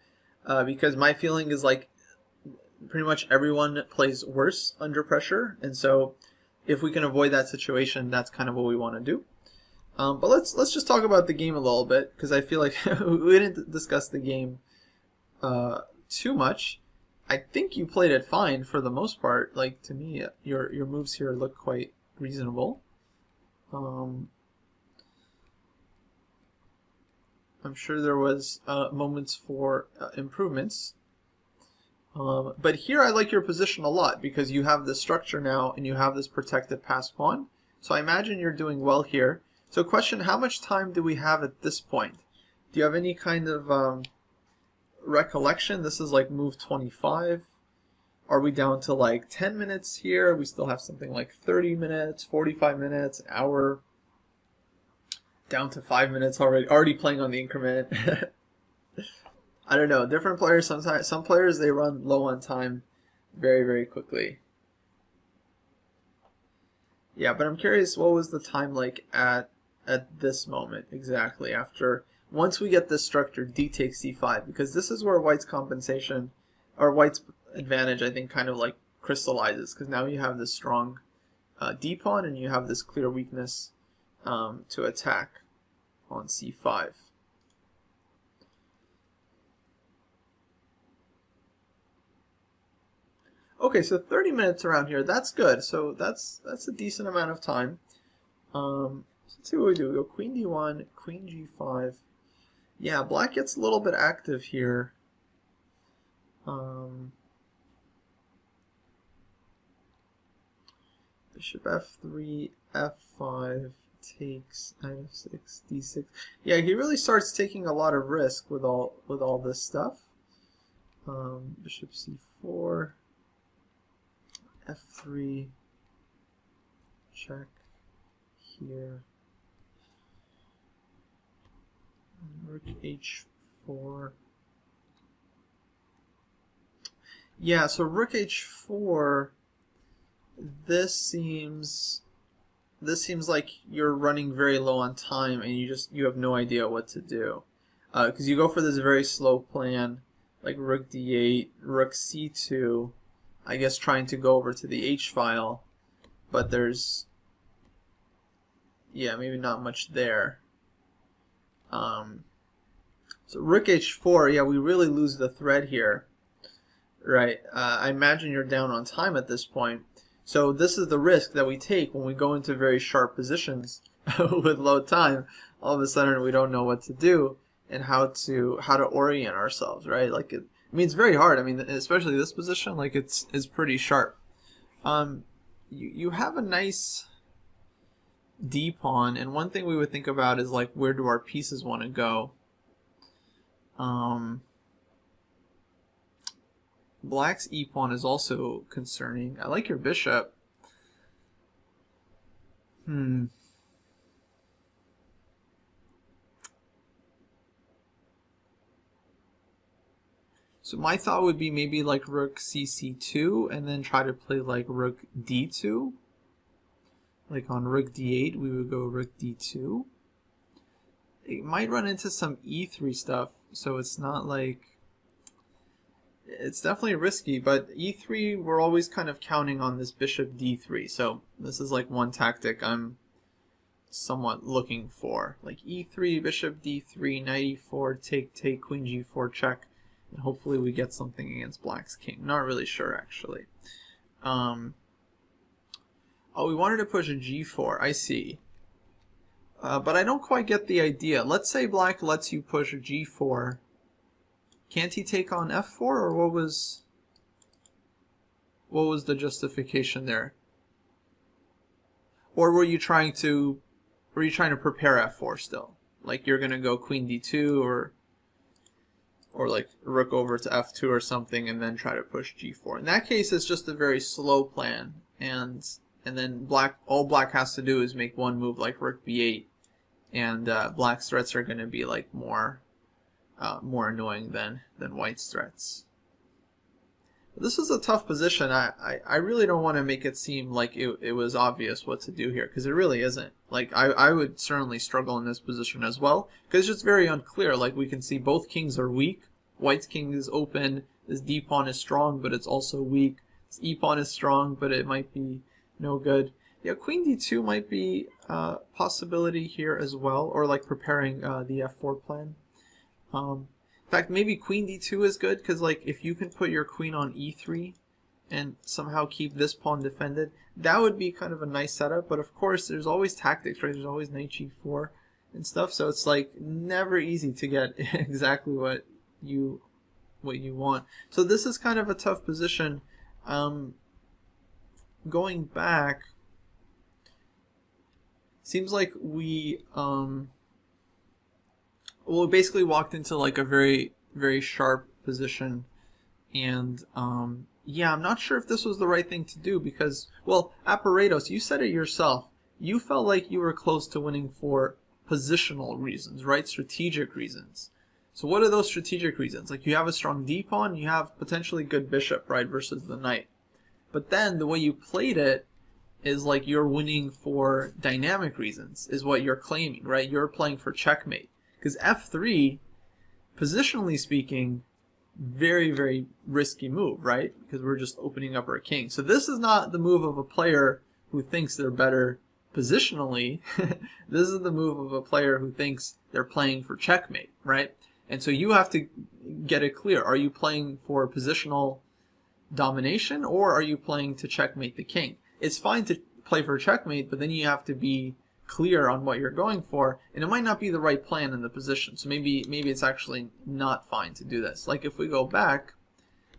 Uh, because my feeling is like pretty much everyone plays worse under pressure, and so if we can avoid that situation, that's kind of what we want to do. Um, but let's let's just talk about the game a little bit, because I feel like we didn't discuss the game uh, too much. I think you played it fine for the most part. Like, to me, your your moves here look quite reasonable. Um, I'm sure there was uh, moments for uh, improvements. Um, but here I like your position a lot because you have this structure now and you have this protected passed pawn. So I imagine you're doing well here. So question, how much time do we have at this point? Do you have any kind of um, recollection? This is like move twenty-five. Are we down to like ten minutes here? We still have something like thirty minutes, forty-five minutes, hour. Down to five minutes already, already playing on the increment. I don't know, different players sometimes, some players they run low on time very, very quickly. Yeah, but I'm curious, what was the time like at at this moment exactly after, once we get this structure d takes c five, because this is where White's compensation, or White's advantage I think kind of like crystallizes, because now you have this strong uh, d pawn and you have this clear weakness um, to attack on c five. Okay, so thirty minutes around here, that's good. So that's that's a decent amount of time. Um, let's see what we do. We go queen d one, queen g five. Yeah, black gets a little bit active here. Um, bishop f three, f five, takes, knight f six, d six. Yeah, he really starts taking a lot of risk with all, with all this stuff. Um, bishop c four. f three, check here, rook h four. Yeah, so rook h four, this seems this seems like you're running very low on time and you just you have no idea what to do, because uh, you go for this very slow plan like rook d eight, rook c two, I guess trying to go over to the H file, but there's, yeah, maybe not much there. Um, so rook h four, yeah, we really lose the thread here, right? Uh, I imagine you're down on time at this point. So this is the risk that we take when we go into very sharp positions with low time. All of a sudden, we don't know what to do and how to how to orient ourselves, right? Like it. I mean, it's very hard. I mean, especially this position, like it's it's pretty sharp. Um, you you have a nice d pawn, and one thing we would think about is like, where do our pieces want to go? Um, black's e pawn is also concerning. I like your bishop. Hmm. So my thought would be maybe like rook c c two and then try to play like rook d two. Like on rook d eight we would go rook d two. It might run into some e three stuff, so it's not like, it's definitely risky, but e three we're always kind of counting on this bishop d three. So this is like one tactic I'm somewhat looking for. Like e three, bishop d three, knight e four, take, take, queen g four, check. And hopefully we get something against black's king. Not really sure, actually. Um, oh, we wanted to push a g four. I see. Uh, but I don't quite get the idea. Let's say black lets you push a g four. Can't he take on f four, or what was, what was the justification there? Or were you trying to, were you trying to prepare f four still? Like you're going to go queen d two, or... or like rook over to f two or something and then try to push g four. In that case it's just a very slow plan, and and then black, all black has to do is make one move like rook b eight, and uh, black's threats are going to be like more uh, more annoying than than white's threats. But this is a tough position. I, I, I really don't want to make it seem like it, it was obvious what to do here, because it really isn't. Like, I, I would certainly struggle in this position as well, because it's just very unclear. Like, we can see both kings are weak. White's king is open. This d-pawn is strong, but it's also weak. This e-pawn is strong, but it might be no good. Yeah, queen d two might be a possibility here as well, or like preparing uh, the f four plan. Um... In fact, maybe queen d two is good, because like if you can put your queen on e three and somehow keep this pawn defended, that would be kind of a nice setup. But of course there's always tactics, right? There's always knight g four and stuff, so it's like never easy to get exactly what you what you want. So this is kind of a tough position. Um, going back, seems like we um, well, we basically walked into like a very, very sharp position, and um, yeah, I'm not sure if this was the right thing to do because, well, Aparatos, you said it yourself. You felt like you were close to winning for positional reasons, right? Strategic reasons. So what are those strategic reasons? Like, you have a strong d-pawn, you have potentially good bishop, right, versus the knight. But then the way you played it is like you're winning for dynamic reasons, is what you're claiming, right? You're playing for checkmate. Because f three, positionally speaking, very, very risky move, right? Because we're just opening up our king. So this is not the move of a player who thinks they're better positionally. This is the move of a player who thinks they're playing for checkmate, right? And so you have to get it clear. Are you playing for positional domination, or are you playing to checkmate the king? It's fine to play for checkmate, but then you have to be clear on what you're going for, and it might not be the right plan in the position. So maybe maybe it's actually not fine to do this. Like, if we go back,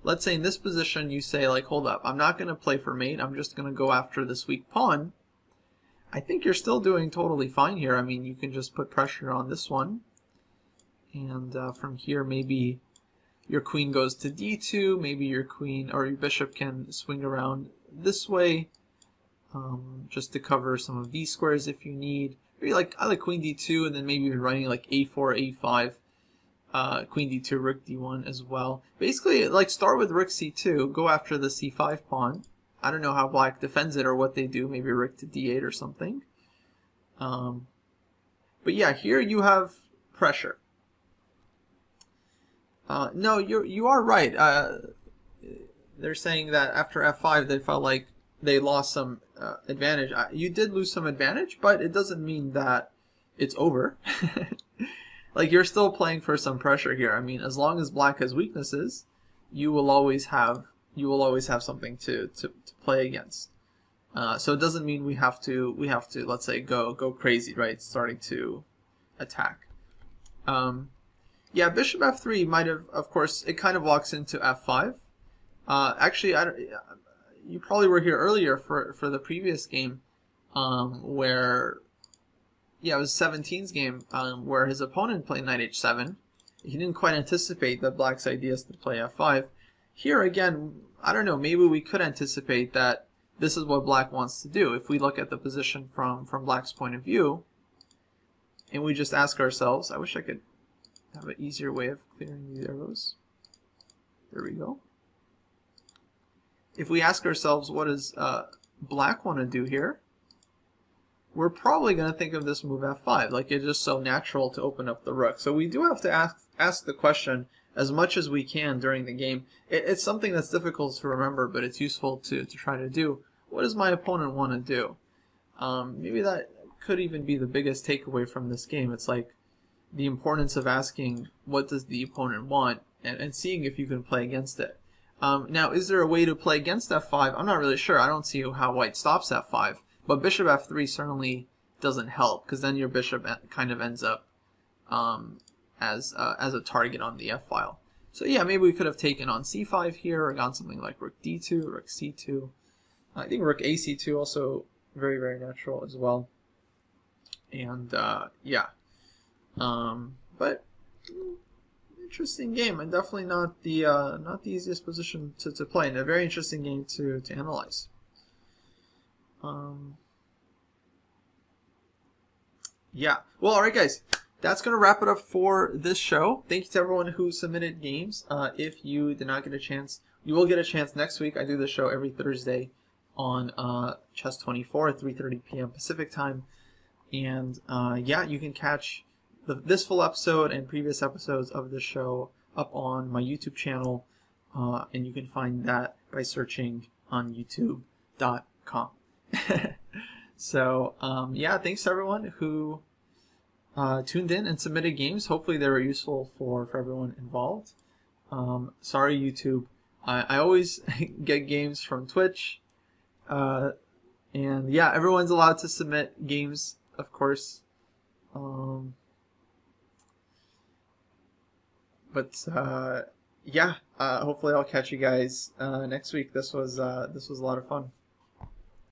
let's say in this position you say, like, hold up, I'm not going to play for mate, I'm just going to go after this weak pawn. I think you're still doing totally fine here. I mean, you can just put pressure on this one. And uh, from here, maybe your queen goes to d two, maybe your queen or your bishop can swing around this way, um, just to cover some of these squares if you need. Maybe like, I like queen d two, and then maybe you're running like a four, a five, uh, queen d two, rook d one as well. Basically, like, start with rook c two, go after the c five pawn. I don't know how black defends it or what they do, maybe rook to d eight or something. Um, but yeah, here you have pressure. Uh, no, you you are right. Uh, they're saying that after f five they felt like they lost some uh, advantage. I, you did lose some advantage, but it doesn't mean that it's over. Like, you're still playing for some pressure here. I mean, as long as black has weaknesses, you will always have you will always have something to to, to play against. Uh, so it doesn't mean we have to we have to let's say go go crazy, right? Starting to attack. Um, Yeah, bishop f three might have, of course, it kind of walks into f five. Uh, actually, I don't, you probably were here earlier for, for the previous game, um, where, yeah, it was seventeen's game, um, where his opponent played knight h seven. He didn't quite anticipate that black's idea is to play f five. Here, again, I don't know, maybe we could anticipate that this is what black wants to do. If we look at the position from, from black's point of view, and we just ask ourselves, I wish I could have an easier way of clearing these arrows. There we go. If we ask ourselves, what does uh, black want to do here? We're probably going to think of this move f five. Like, it's just so natural to open up the rook. So we do have to ask, ask the question as much as we can during the game. It, it's something that's difficult to remember, but it's useful to, to try to do. What does my opponent want to do? Um, maybe that could even be the biggest takeaway from this game. It's like, the importance of asking what does the opponent want, and, and seeing if you can play against it. Um, now, is there a way to play against f five? I'm not really sure. I don't see how white stops f five, but bishop f three certainly doesn't help, because then your bishop kind of ends up um, as, uh, as a target on the f-file. So yeah, maybe we could have taken on c five here, or gone something like rook d two, rook c two. I think rook a c two also very, very natural as well. And uh, yeah. Um, but interesting game, and definitely not the uh, not the easiest position to, to play, and a very interesting game to, to analyze. Um, yeah, well, all right, guys, that's gonna wrap it up for this show. Thank you to everyone who submitted games. Uh, if you did not get a chance, you will get a chance next week. I do this show every Thursday on uh, Chess twenty-four at three thirty p m Pacific time, and uh, yeah, you can catch The, this full episode and previous episodes of the show up on my YouTube channel, uh, and you can find that by searching on youtube dot com. So um, yeah, thanks to everyone who uh, tuned in and submitted games. Hopefully they were useful for, for everyone involved. Um, sorry, YouTube. I, I always get games from Twitch, uh, and yeah, everyone's allowed to submit games, of course. Um, But uh, yeah, uh, hopefully I'll catch you guys uh, next week. This was uh, this was a lot of fun.